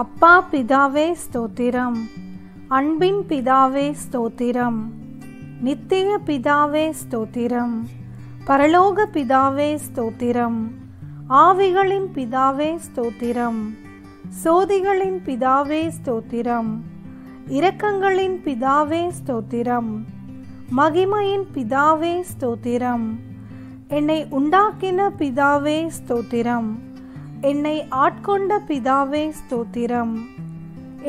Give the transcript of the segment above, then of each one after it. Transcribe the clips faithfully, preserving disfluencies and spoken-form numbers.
அப்பா பிதாவே ஸ்தோத்திரம், அன்பின் பிதாவே ஸ்தோத்திரம், நித்திய பிதாவே ஸ்தோத்திரம், பரலோக பிதாவே ஸ்தோத்திரம், ஆவிகளின் பிதாவே ஸ்தோத்திரம், சோதிகளின் பிதாவே ஸ்தோத்திரம், இரக்கங்களின் பிதாவே ஸ்தோத்திரம், மகிமையின் பிதாவே ஸ்தோத்திரம், என்னை உண்டாக்கின பிதாவே ஸ்தோத்திரம், என்னை ஆட்கொண்ட பிதாவே ஸ்தோத்திரம்,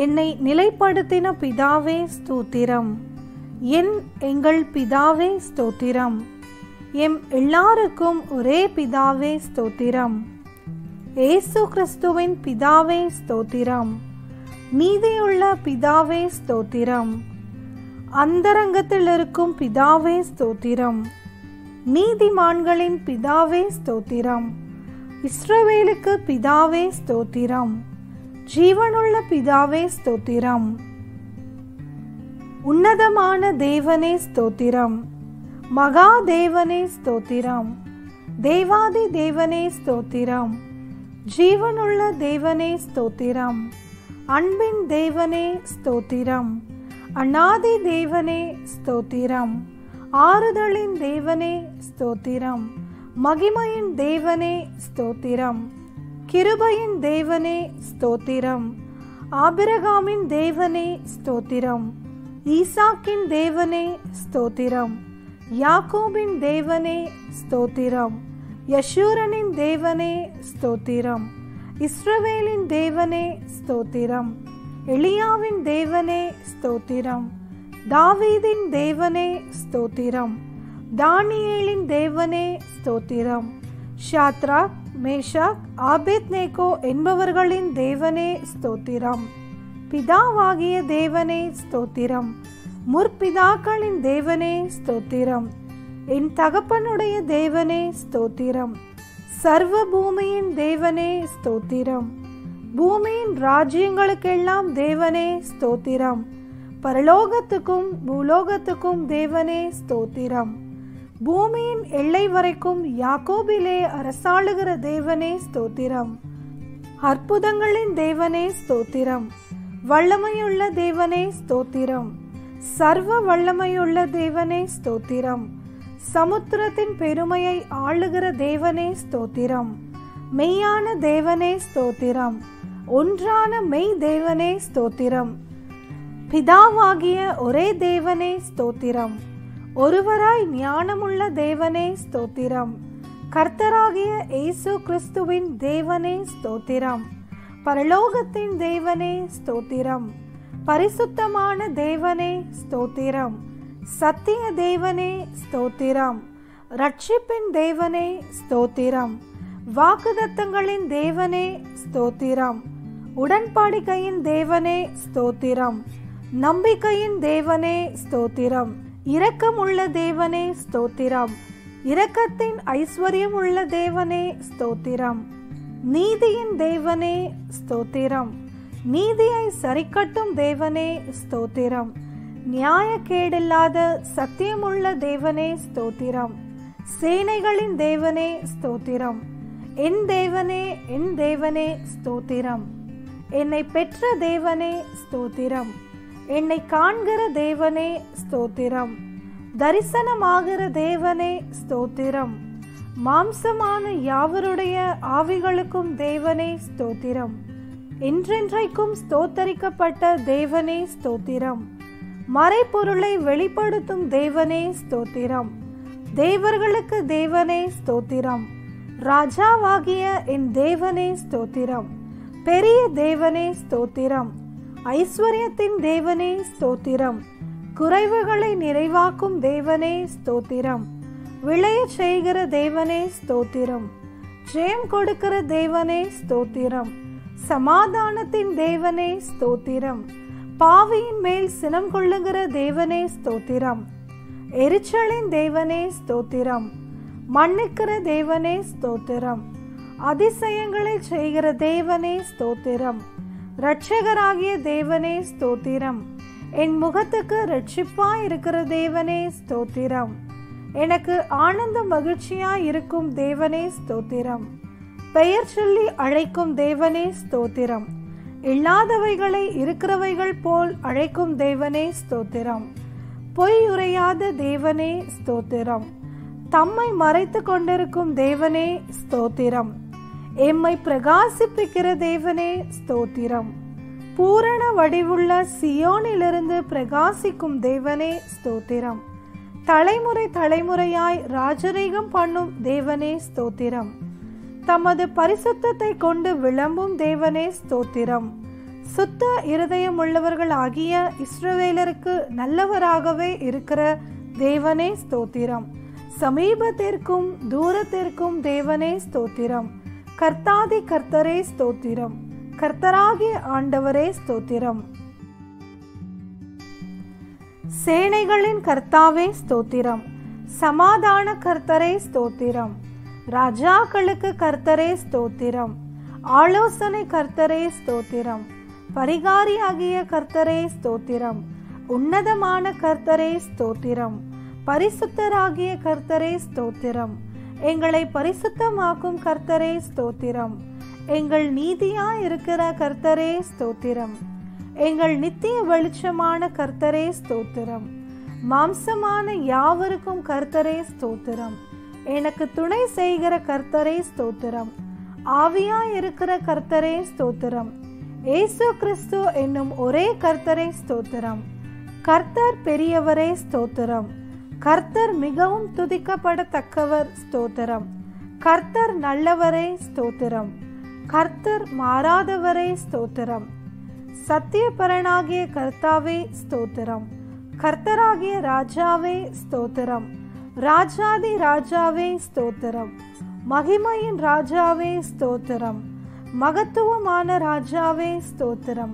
என்னை நிலைப்படுத்தின பிதாவே ஸ்தோத்திரம், என் எங்கள் பிதாவே ஸ்தோத்திரம், எம் எல்லாருக்கும் ஒரே பிதாவே ஸ்தோத்திரம், ஏசு கிறிஸ்துவின் பிதாவே ஸ்தோத்திரம், நீதியுள்ள பிதாவே ஸ்தோத்திரம், அந்தரங்கத்தில் இருக்கும் பிதாவே ஸ்தோத்திரம், நீதிமான்களின் பிதாவே ஸ்தோத்திரம், இஸ்ரவேலுக்கு பிதாவே ஸ்தோத்திரம், ஜீவனுள்ள பிதாவே ஸ்தோத்திரம், உன்னதமான தேவனே ஸ்தோத்திரம், மகா தேவனே ஸ்தோத்திரம், தேவாதி தேவனே ஸ்தோத்திரம், ஜீவனுள்ள தேவனே ஸ்தோத்திரம், அன்பின் தேவனே ஸ்தோத்திரம், அநாதி தேவனே ஸ்தோத்திரம், ஆறுதலின் தேவனே ஸ்தோத்திரம், மகிமையின் தேவனே ஸ்தோத்திரம், கிருபையின் தேவனே ஸ்தோத்திரம், ஆபிரகாமின் தேவனே ஸ்தோத்திரம், ஈசாக்கின் தேவனே ஸ்தோத்திரம், யாக்கோபின் தேவனே ஸ்தோத்திரம், யஷூரனின் தேவனே ஸ்தோத்திரம், இஸ்ரவேலின் தேவனே ஸ்தோத்திரம், எலியாவின் தேவனே ஸ்தோத்திரம், தாவீதின் தேவனே ஸ்தோத்திரம், தானியேலின் தேவனே ஸ்தோத்திரம், ஷாத்ராக் மேஷாக் ஆபேத்நேகோ என்பவர்களின் தேவனே ஸ்தோத்திரம், பிதாவாகிய தேவனே ஸ்தோத்திரம், முற்பிதாக்களின் தேவனே ஸ்தோத்திரம், என் தகப்பனுடைய தேவனே ஸ்தோத்திரம், சர்வ பூமியின் தேவனே ஸ்தோத்திரம், பூமியின் ராஜ்யங்களுக்கெல்லாம் தேவனே ஸ்தோத்திரம், பரலோகத்துக்கும் பூலோகத்துக்கும் தேவனே ஸ்தோத்திரம், பூமியின் எல்லை வரைக்கும் யாக்கோபிலே அரசாளுகிற தேவனே ஸ்தோத்திரம், அற்புதங்களின் தேவனே ஸ்தோத்திரம், வல்லமையுள்ள தேவனே ஸ்தோத்திரம், சர்வ வல்லமையுள்ள தேவனே ஸ்தோத்திரம், சமுத்திரத்தின் பெருமையை ஆளுகிற தேவனே ஸ்தோத்திரம், மெய்யான தேவனே ஸ்தோத்திரம், ஒன்றான மெய் தேவனே ஸ்தோத்திரம், பிதாவாகிய ஒரே தேவனே ஸ்தோத்திரம், ஒருவராய் ஞானமுள்ள தேவனே ஸ்தோத்திரம், கர்த்தராகிய இயேசு கிறிஸ்துவின் தேவனே ஸ்தோத்திரம், பரலோகத்தின் தேவனே ஸ்தோத்திரம், பரிசுத்தமான தேவனே ஸ்தோத்திரம், சத்திய தேவனே ஸ்தோத்திரம், ரட்சிப்பின் தேவனே ஸ்தோத்திரம், வாக்குதத்தங்களின் தேவனே ஸ்தோத்திரம், உடன்படிக்கையின் தேவனே ஸ்தோத்திரம், நம்பிக்கையின் தேவனே ஸ்தோத்திரம், இரக்கமுள்ள தேவனே ஸ்தோத்திரம், இரக்கத்தின் ஐஸ்வர்யம் உள்ள தேவனே ஸ்தோத்திரம், நீதியின் தேவனே ஸ்தோத்திரம், நீதியை சரிக்கட்டும் தேவனே ஸ்தோத்திரம், நியாயக்கேடில்லாத சத்தியமுள்ள தேவனே ஸ்தோத்திரம், சேனைகளின் தேவனே ஸ்தோத்திரம், என் தேவனே என் தேவனே ஸ்தோத்திரம், என்னை பெற்ற தேவனே ஸ்தோத்திரம், என்னை காண்கிற தேவனே ஸ்தோத்திரம், தரிசனமாகிற தேவனே ஸ்தோத்திரம், மாம்சமான யாவருடைய ஆவிகளுக்கும் தேவனே ஸ்தோத்திரம், என்றென்றைக்கும் ஸ்தோத்தரிக்கப்பட்ட தேவனே ஸ்தோத்திரம், மறைப்பொருளை வெளிப்படுத்தும் தேவனே ஸ்தோத்திரம், தேவர்களுக்கு தேவனே ஸ்தோத்திரம், ராஜாவாகிய என் தேவனே ஸ்தோத்திரம், பெரிய தேவனே ஸ்தோத்திரம், ஐஸ்வர்யத்தின் தேவனே ஸ்தோத்திரம், குறைவுகளை நிறைவாக்கும் தேவனே ஸ்தோத்திரம், விளைய செய்கிற தேவனே ஸ்தோத்திரம், ஜெயம் கொடுக்கிற தேவனே ஸ்தோத்திரம், சமாதானத்தின் தேவனே ஸ்தோத்திரம், பாவியின் மேல் சினம் கொள்ளுகிற தேவனே ஸ்தோத்திரம், எரிச்சலின் தேவனே ஸ்தோத்திரம், மன்னிக்கிற தேவனே ஸ்தோத்திரம், அதிசயங்களை செய்கிற தேவனே ஸ்தோத்திரம், இரட்சகராகிய தேவனே ஸ்தோத்திரம், என் முகத்துக்கு இரட்சிப்பாய் இருக்கிற தேவனே ஸ்தோத்திரம், எனக்கு ஆனந்த மகிழ்ச்சியாய் இருக்கும் தேவனே ஸ்தோத்திரம், பெயர் சொல்லி அழைக்கும் தேவனே ஸ்தோத்திரம், இல்லாதவைகளை இருக்கிறவைகள் போல் அழைக்கும் தேவனே ஸ்தோத்திரம். பொய் உரையாத தேவனே ஸ்தோத்திரம். தம்மை மறைத்து கொண்டிருக்கும் தேவனே ஸ்தோத்திரம். எம்மை பிரகாசிப்பிக்கிற தேவனே ஸ்தோத்திரம். பூரண வடிவுள்ள சியோனிலிருந்து பிரகாசிக்கும் தேவனே ஸ்தோத்திரம். தலைமுறை தலைமுறையாய் ராஜரீகம் பண்ணும் தேவனே ஸ்தோத்திரம். தமது பரிசுத்தத்தை கொண்டு விளம்பும் தேவனே ஸ்தோத்திரம். சுத்த இருதயம் உள்ளவர்கள் ஆகிய இஸ்ரவேலருக்கு நல்லவராகவே இருக்கிற தேவனே ஸ்தோத்திரம். சமீபத்திற்கும் தூரத்திற்கும் தேவனே ஸ்தோத்திரம். கர்த்தாதி கர்த்தரே ஸ்தோத்திரம். கர்த்தராகிய ஆண்டவரே ஸ்தோத்திரம். சேனைகளின் கர்த்தாவே ஸ்தோத்திரம். சமாதான கர்த்தரே ஸ்தோத்திரம். ராஜாக்களுக்கு கர்த்தரே ஸ்தோத்திரம். ஆலோசனை கர்த்தரே ஸ்தோத்திரம். பரிகாரியாகிய கர்த்தரே ஸ்தோத்திரம். உன்னதமான கர்த்தரே ஸ்தோத்திரம். பரிசுத்தராகிய கர்த்தரே ஸ்தோத்திரம். எங்களை பரிசுத்தமாக்கும் கர்த்தரே ஸ்தோத்திரம். எங்கள் நீதியாய் இருக்கிற கர்த்தரே ஸ்தோத்திரம். எங்கள் நித்திய வெளிச்சமான கர்த்தரே ஸ்தோத்திரம். மாம்சமான யாவருக்கும் கர்த்தரே ஸ்தோத்திரம். எனக்கு துணை செய்கிற கர்த்தரே ஸ்தோத்திரம். ஆவியாய் இருக்கிற கர்த்தரே ஸ்தோத்திரம். ஏசு கிறிஸ்து என்னும் ஒரே கர்த்தரே ஸ்தோத்திரம். கர்த்தர் பெரியவரே ஸ்தோத்திரம். கர்த்தர் மிகவும் துதிக்கப்படத்தக்கவர் ஸ்தோத்திரம். கர்த்தர் நல்லவரே ஸ்தோத்திரம். கர்த்தர் மாறாதவரே ஸ்தோத்திரம். சத்தியபரனாகிய கர்த்தாவே ஸ்தோத்திரம். கர்த்தராகிய ராஜாவே ஸ்தோத்திரம். ராஜாதி ராஜாவே ஸ்தோத்திரம். மகிமையின் ராஜாவே ஸ்தோத்திரம். மகத்துவமான ராஜாவே ஸ்தோத்திரம்.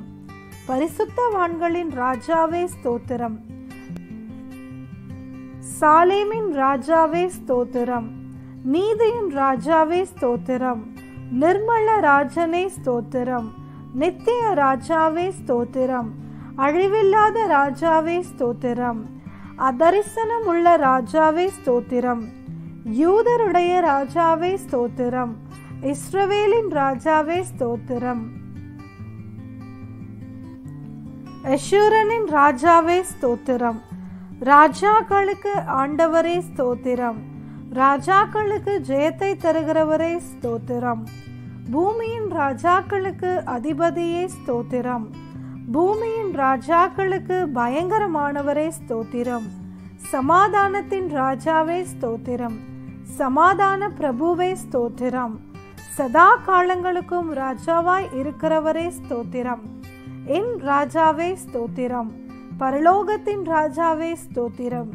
பரிசுத்தவான்களின் ராஜாவே ஸ்தோத்திரம். சாலேமின் ராஜாவே ஸ்தோத்திரம். நீதியின் ராஜாவே ஸ்தோத்திரம். நிர்மல ராஜனே ஸ்தோத்திரம். நித்திய ராஜாவே ஸ்தோத்திரம். அழிவில்லாத ராஜாவே ஸ்தோத்திரம். அதரிசனம் உள்ள ராஜாவே ஸ்தோத்திரம். யூதருடைய ராஜாவே ஸ்தோத்திரம். இஸ்ரவேலின் ராஜாவே ஸ்தோத்திரம். எஷூரனின் ராஜாவே ஸ்தோத்திரம். ராஜாக்களுக்கு ஆண்டவரே ஸ்தோத்திரம். ராஜாக்களுக்கு ஜெயத்தை தருகிறவரே ஸ்தோத்திரம். பூமியின் ராஜாக்களுக்கு அதிபதியே ஸ்தோத்திரம். பூமியின் ராஜாக்களுக்கு பயங்கரமானவரே ஸ்தோத்திரம். சமாதானத்தின் ராஜாவே ஸ்தோத்திரம். சமாதான பிரபுவே ஸ்தோத்திரம். சதா காலங்களுக்கும் ராஜாவாய் இருக்கிறவரே ஸ்தோத்திரம். என் ராஜாவே ஸ்தோத்திரம். பரலோகத்தின் ராஜாவே ஸ்தோத்திரம்.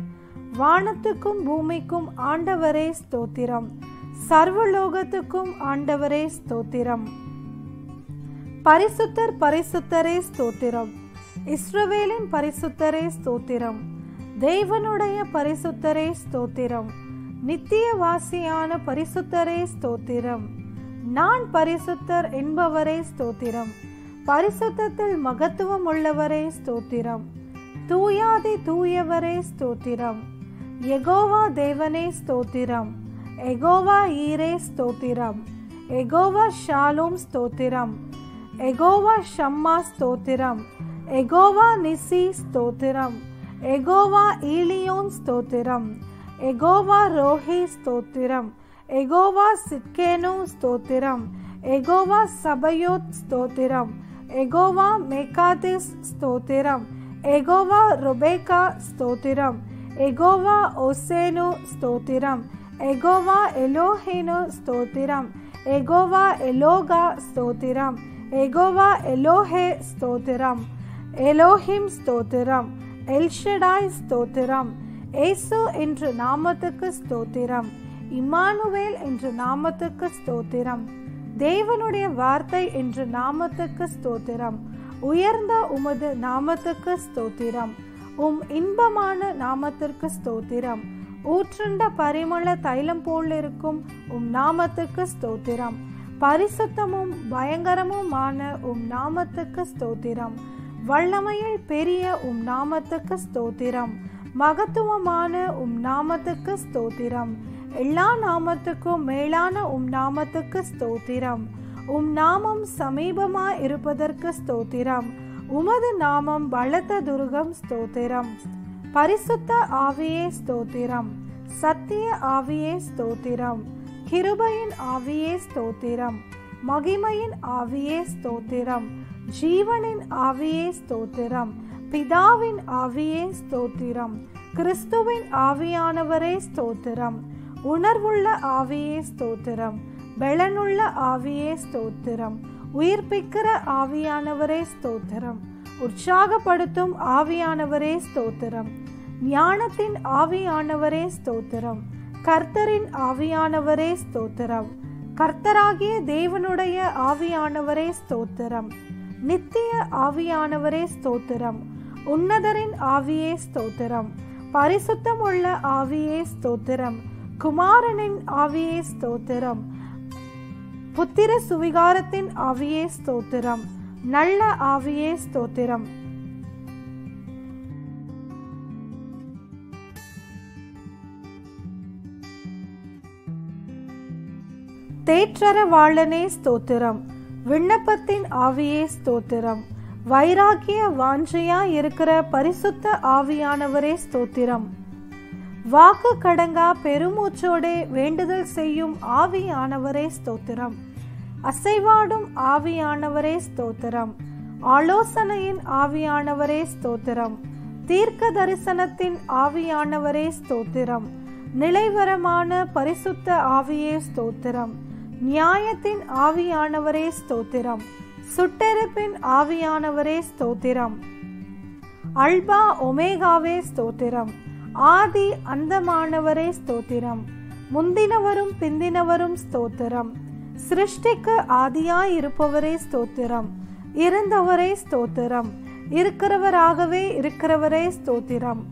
வானத்துக்கும் பூமிக்கும் ஆண்டவரே ஸ்தோத்திரம். சர்வலோகத்துக்கும் ஆண்டவரே ஸ்தோத்திரம். பரிசுத்தர் பரிசுத்தரே ஸ்தோத்திரம். இஸ்ரவேலின் பரிசுத்தரே ஸ்தோத்திரம். தேவனுடைய பரிசுத்தரே ஸ்தோத்திரம். நித்தியவாசியான பரிசுத்தரே ஸ்தோத்திரம். நான் பரிசுத்தர் என்பவரே ஸ்தோத்திரம். பரிசுத்தத்தில் மகத்துவம் உள்ளவரே ஸ்தோத்திரம். தூயாதி தூயவரே ஸ்தோத்திரம். யெகோவா தேவனே ஸ்தோத்திரம். எகோவா ஈரே ஸ்தோத்திரம். எகோவா ஷாலோம் ஸ்தோத்திரம். எகோவா ஷம்மா ஸ்தோத்திரம். எகோவா நிசி ஸ்தோத்திரம். எகோவா ஈலியோன் ஸ்தோத்திரம். எகோவா ரோஹி ஸ்தோத்திரம். எகோவா சிட்கேனு ஸ்தோத்திரம். எகோவா சபயோத் ஸ்தோத்திரம். எகோவா மேகாதிஸ் ஸ்தோத்திரம். எகோவா ருபேகா ஸ்தோத்திரம். எகோவா ஓசேனு ஸ்தோத்திரம். எகோவா எலோஹேனு ஸ்தோத்திரம். எகோவா எலோகா ஸ்தோத்திரம். எகோவா எலோஹே ஸ்தோத்திரம். எலோஹிம் ஸ்தோத்திரம். எல்ஷடாய் ஸ்தோத்திரம். ஏசு என்ற நாமத்துக்கு ஸ்தோத்திரம். இம்மானுவேல் என்ற நாமத்துக்கு ஸ்தோத்திரம். தேவனுடைய வார்த்தை என்ற நாமத்துக்கு ஸ்தோத்திரம். உயர்ந்த உமது நாமத்துக்கு ஸ்தோத்திரம். உம் இன்பமான நாமத்திற்கு ஸ்தோத்திரம். ஊற்றுண்ட பரிமள தைலம் போலிருக்கும் உம் நாமத்துக்கு ஸ்தோத்திரம். பரிசுத்தமும் பயங்கரமுமான உம் நாமத்துக்கு ஸ்தோத்திரம். வல்லமையில் பெரிய உம் நாமத்துக்கு ஸ்தோத்திரம். மகத்துவமான உம் நாமத்துக்கு ஸ்தோத்திரம். எல்லா நாமத்துக்கும் மேலான உம் நாமத்துக்கு ஸ்தோத்திரம். உம் நாமம் சமீபமா இருப்பதற்கு ஸ்தோத்திரம். உமது நாமம் பலத்த துருகம் ஸ்தோத்திரம். பரிசுத்த ஆவியே ஸ்தோத்திரம். சத்திய ஆவியே ஸ்தோத்திரம். கிருபையின் ஆவியே ஸ்தோத்திரம். மகிமையின் ஆவியே ஸ்தோத்திரம். ஜீவனின் ஆவியே ஸ்தோத்திரம். பிதாவின் ஆவியே ஸ்தோத்திரம். கிறிஸ்துவின் ஆவியானவரே ஸ்தோத்திரம். உணர்வுள்ள ஆவியே ஸ்தோத்திரம். பலனுள்ள ஆவியே ஸ்தோத்திரம். உயிர்ப்பிக்கிற ஆவியானவரே ஸ்தோத்திரம். உற்சாகப்படுத்தும் ஆவியானவரே ஸ்தோத்திரம். ஞானத்தின் ஆவியானவரே ஸ்தோத்திரம். கர்த்தரின் ஆவியானவரே ஸ்தோத்திரம். கர்த்தராகிய தேவனுடைய ஆவியானவரே ஸ்தோத்திரம். நித்திய ஆவியானவரே ஸ்தோத்திரம். உன்னதரின் ஆவியே ஸ்தோத்திரம். பரிசுத்தமுள்ள ஆவியே ஸ்தோத்திரம். குமாரனின் ஆவியே ஸ்தோத்திரம். புத்திர சுவிகாரத்தின் ஆவியே ஸ்தோத்திரம். நல்ல ஆவியே ஸ்தோத்திரம். தேற்றரவாளனே ஸ்தோத்திரம். விண்ணப்பத்தின் ஆவியே ஸ்தோத்திரம். வைராகிய வாஞ்சையா இருக்கிற பரிசுத்த ஆவியானவரே ஸ்தோத்திரம். வாக்கு கடங்கா பெருமூச்சோடே வேண்டுதல் செய்யும் ஆவியானவரே ஸ்தோத்திரம். அசைவாடும் ஆவியானவரே ஸ்தோத்திரம். ஆலோசனையின் ஆவியானவரே ஸ்தோத்திரம். தீர்க்க தரிசனத்தின் ஆவியானவரே ஸ்தோத்திரம். நிலைவரமான பரிசுத்த ஆவியே ஸ்தோத்திரம். நியாயத்தின் ஆவியானவரே ஸ்தோத்திரம். சுட்டெரிப்பின் ஆவியானவரே ஸ்தோத்திரம். அல்பா ஒமேகாவே ஸ்தோத்திரம். ஆதி அந்தமானவரே ஸ்தோத்திரம். முந்தினவரும் பிந்தினவரும் ஸ்தோத்திரம். சிருஷ்டிக்கு ஆதியாய் இருப்பவரே ஸ்தோத்திரம். இருந்தவரே ஸ்தோத்திரம். இருக்கிறவராகவே இருக்கிறவரே ஸ்தோத்திரம்.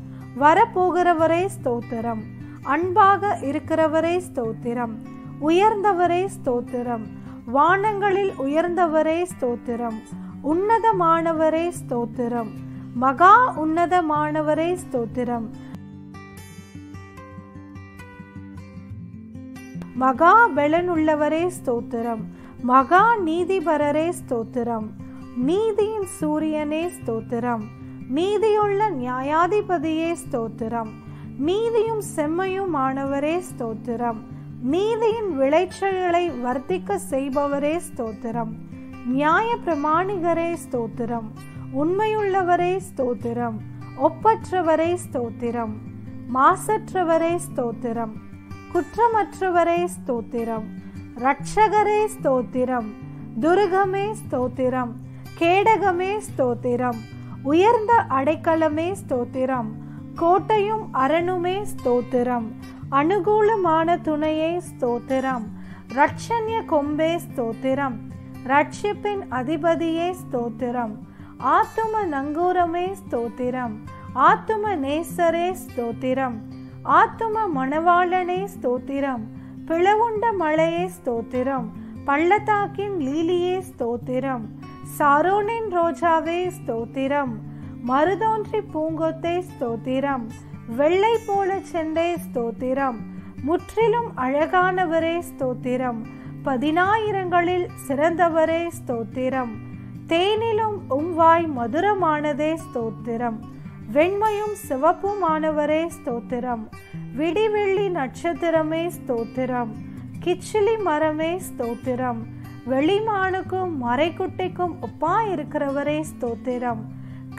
வரப்போகிறவரே ஸ்தோத்திரம். அன்பாக இருக்கிறவரே ஸ்தோத்திரம். உயர்ந்தவரே ஸ்தோத்திரம். வானங்களில் உயர்ந்தவரே ஸ்தோத்திரம். உன்னதமானவரே ஸ்தோத்திரம். மகா உன்னதமானவரே ஸ்தோத்திரம். மகா பலனுள்ளவரே ஸ்தோத்திரம். மகா நீதிபரரே ஸ்தோத்திரம். நீதியின் சூரியனே ஸ்தோத்திரம். நீதியுள்ள நியாயாதிபதியே ஸ்தோத்திரம். நீதியும் செம்மையுமானவரே ஸ்தோத்திரம். நீதியின் விளைச்சல்களை வர்த்திக்க செய்பவரே ஸ்தோத்திரம். நியாய பிரமாணிகரே ஸ்தோத்திரம். உண்மையுள்ளவரே ஸ்தோத்திரம். ஒப்பற்றவரே ஸ்தோத்திரம். மாசற்றவரே ஸ்தோத்திரம். குற்றமற்றவரே ஸ்தோத்திரம். ரட்சகரே ஸ்தோத்திரம். துருகமே ஸ்தோத்திரம். கேடகமே ஸ்தோத்திரம். உயர்ந்த அடைக்கலமே ஸ்தோத்திரம். கோட்டையும் அரணுமே ஸ்தோத்திரம். அனுகூலமான துணையே ஸ்தோத்திரம். ரட்சண்ய கொம்பே ஸ்தோத்திரம். ரட்சிப்பின் அதிபதியே ஸ்தோத்திரம். ஆத்தும நங்கூரமே ஸ்தோத்திரம். ஆத்தும நேசரே ஸ்தோத்திரம். ஆத்தும மணவாளனே ஸ்தோத்திரம். பிளவுண்ட மலையே ஸ்தோத்திரம். பள்ளத்தாக்கின் லீலியே ஸ்தோத்திரம். சாரோனின் ரோஜாவே ஸ்தோத்திரம். மருதோன்றி பூங்கொத்தே ஸ்தோத்திரம். வெள்ளை போல செண்டே ஸ்தோத்திரம். முற்றிலும் அழகானவரே ஸ்தோத்திரம். பதினாயிரங்களில் சிறந்தவரே ஸ்தோத்திரம். தேனிலும் உம்வாய் மதுரமானதே ஸ்தோத்திரம். வெண்மையும் சிவப்புமானவரே ஸ்தோத்திரம். விடிவெள்ளி நட்சத்திரமே ஸ்தோத்திரம். கிச்சிலி மரமே ஸ்தோத்திரம். வெளிமானுக்கும் மறைக்குட்டைக்கும் ஒப்பா இருக்கிறவரே ஸ்தோத்திரம்.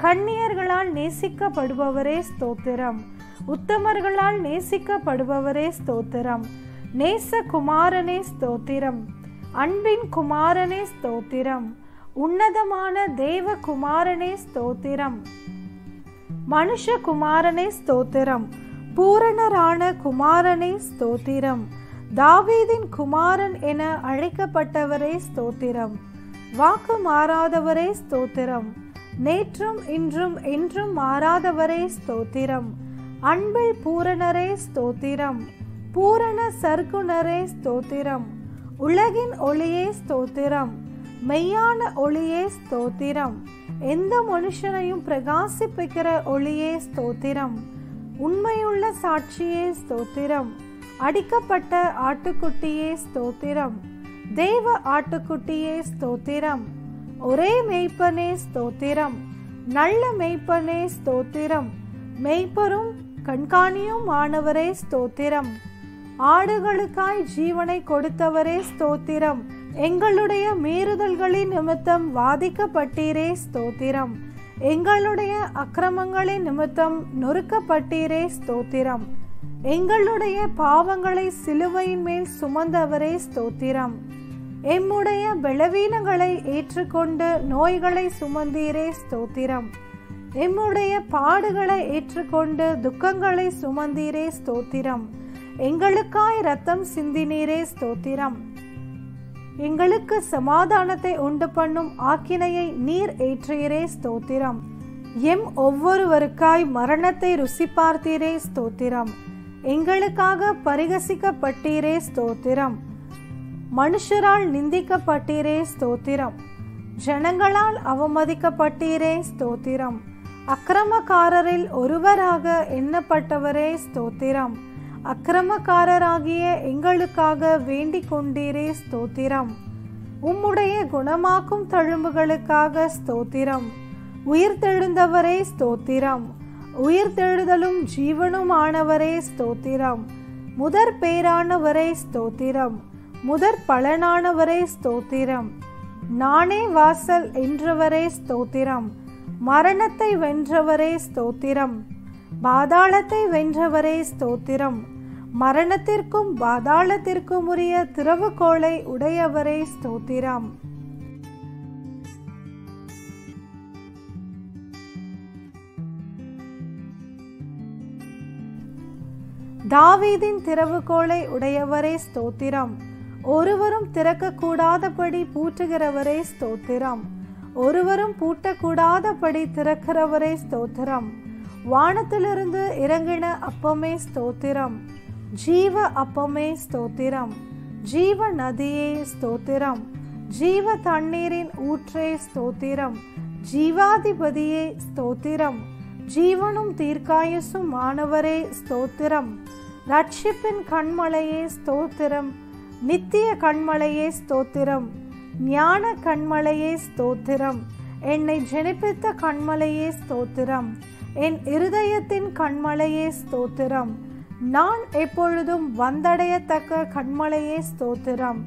கண்ணியர்களால் நேசிக்கப்படுபவரே ஸ்தோத்திரம். உத்தமர்களால் நேசிக்கப்படுபவரே ஸ்தோத்திரம். நேச குமாரனே ஸ்தோத்திரம். அன்பின் குமாரனே ஸ்தோத்திரம். உன்னதமான தேவ குமாரனே ஸ்தோத்திரம். மனுஷகுமாரனே ஸ்தோத்திரம். பூரணரான குமாரனே ஸ்தோத்திரம். தாவீதின் குமாரன் என அழைக்கப்பட்டவரே ஸ்தோத்திரம். வாக்கு மாறாதவரே ஸ்தோத்திரம். நேற்றும் இன்றும் என்றும் மாறாதவரே ஸ்தோத்திரம். அன்பில் பூரணரே ஸ்தோத்திரம். பூரண சற்குணரே ஸ்தோத்திரம். உலகின் ஒளியே ஸ்தோத்திரம். மெய்யான ஒளியே ஸ்தோத்திரம். எந்த மனுஷனையும் பிரகாசிப்பிக்கிற ஒளியே ஸ்தோத்திரம். உண்மையுள்ள சாட்சியே ஸ்தோத்திரம். அடிக்கப்பட்ட ஆட்டுக்குட்டியே ஸ்தோத்திரம். தேவ ஆட்டுக்குட்டியே ஸ்தோத்திரம், ஒரே மேய்ப்பனே ஸ்தோத்திரம், நல்ல மேய்ப்பனே ஸ்தோத்திரம், மேய்ப்பரும் கண்காணியும் ஆனவரே ஸ்தோத்திரம், ஆடுகளுக்காய் ஜீவனை கொடுத்தவரே ஸ்தோத்திரம், எங்களுடைய மீறுதல்களின் நிமித்தம் வாதிக்கப்பட்டீரே ஸ்தோத்திரம், எங்களுடைய அக்கிரமங்களின் நிமித்தம் நொறுக்கப்பட்டீரே ஸ்தோத்திரம், எங்களுடைய பாவங்களை சிலுவையின் மேல் சுமந்தவரே ஸ்தோத்திரம், எம்முடைய பலவீனங்களை ஏற்றுக்கொண்டு நோய்களை சுமந்தீரே ஸ்தோத்திரம், எம்முடைய பாடுகளை ஏற்றுக்கொண்டு துக்கங்களை சுமந்தீரே ஸ்தோத்திரம், எங்களுக்காய் இரத்தம் சிந்தினீரே ஸ்தோத்திரம், எங்களுக்கு சமாதானத்தை உண்டு பண்ணும் ஆக்கினையை நீர் ஏற்றீரே ஸ்தோத்திரம், எம் ஒவ்வொருவருக்காய் மரணத்தை ருசி பார்த்தீரே ஸ்தோத்திரம், எங்களுக்காக பரிகசிக்கப்பட்டீரே ஸ்தோத்திரம், மனுஷரால் நிந்திக்கப்பட்டீரே ஸ்தோத்திரம், ஜனங்களால் அவமதிக்கப்பட்டீரே ஸ்தோத்திரம், அக்கிரமக்காரரில் ஒருவராக எண்ணப்பட்டவரே ஸ்தோத்திரம், அக்கிரமக்காரராகிய எங்களுக்காக வேண்டிக் கொண்டீரே ஸ்தோத்திரம், உம்முடைய குணமாக்கும் தழும்புகளுக்காக ஸ்தோத்திரம், உயிர்த்தெழுந்தவரே ஸ்தோத்திரம், உயிர்த்தெழுதலும் ஜீவனும் ஆனவரே ஸ்தோத்திரம், முதற் பேரானவரே ஸ்தோத்திரம், முதற் பலனானவரே ஸ்தோத்திரம், நானே வாசல் என்றவரே ஸ்தோத்திரம், மரணத்தை வென்றவரே ஸ்தோத்திரம், பாதாளத்தை வென்றவரே ஸ்தோத்திரம், மரணத்திற்கும் பாதாளத்திற்கும் உரிய திறவுகோலை உடையவரே ஸ்தோத்திரம். தாவீதின் திறவுகோலை உடையவரே ஸ்தோத்திரம், ஒருவரும் திறக்க கூடாதபடி பூட்டுகிறவரே ஸ்தோத்திரம், ஒருவரும் பூட்டக்கூடாதபடி திறக்கிறவரே ஸ்தோத்திரம், வானத்திலிருந்து இறங்கின அப்பமே ஸ்தோத்திரம், ஜீவ அப்பமே ஸ்தோத்திரம், ஜீவ நதியே ஸ்தோத்திரம், ஜீவ தண்ணீரின் ஊற்றே ஸ்தோத்திரம், ஜீவாதிபதியே ஸ்தோத்திரம், ஜீவனும் தீர்க்காயுசும் ஆனவரே ஸ்தோத்திரம், ரட்சிப்பின் கண்மலையே ஸ்தோத்திரம், நித்திய கண்மலையே ஸ்தோத்திரம், ஞான கண்மலையே ஸ்தோத்திரம், என்னை ஜெனிப்பித்த கண்மலையே ஸ்தோத்திரம், என் இருதயத்தின் கண்மலையே ஸ்தோத்திரம், நான் எப்பொழுதும் வந்தடையத்தக்க கண்மலையே ஸ்தோத்திரம்,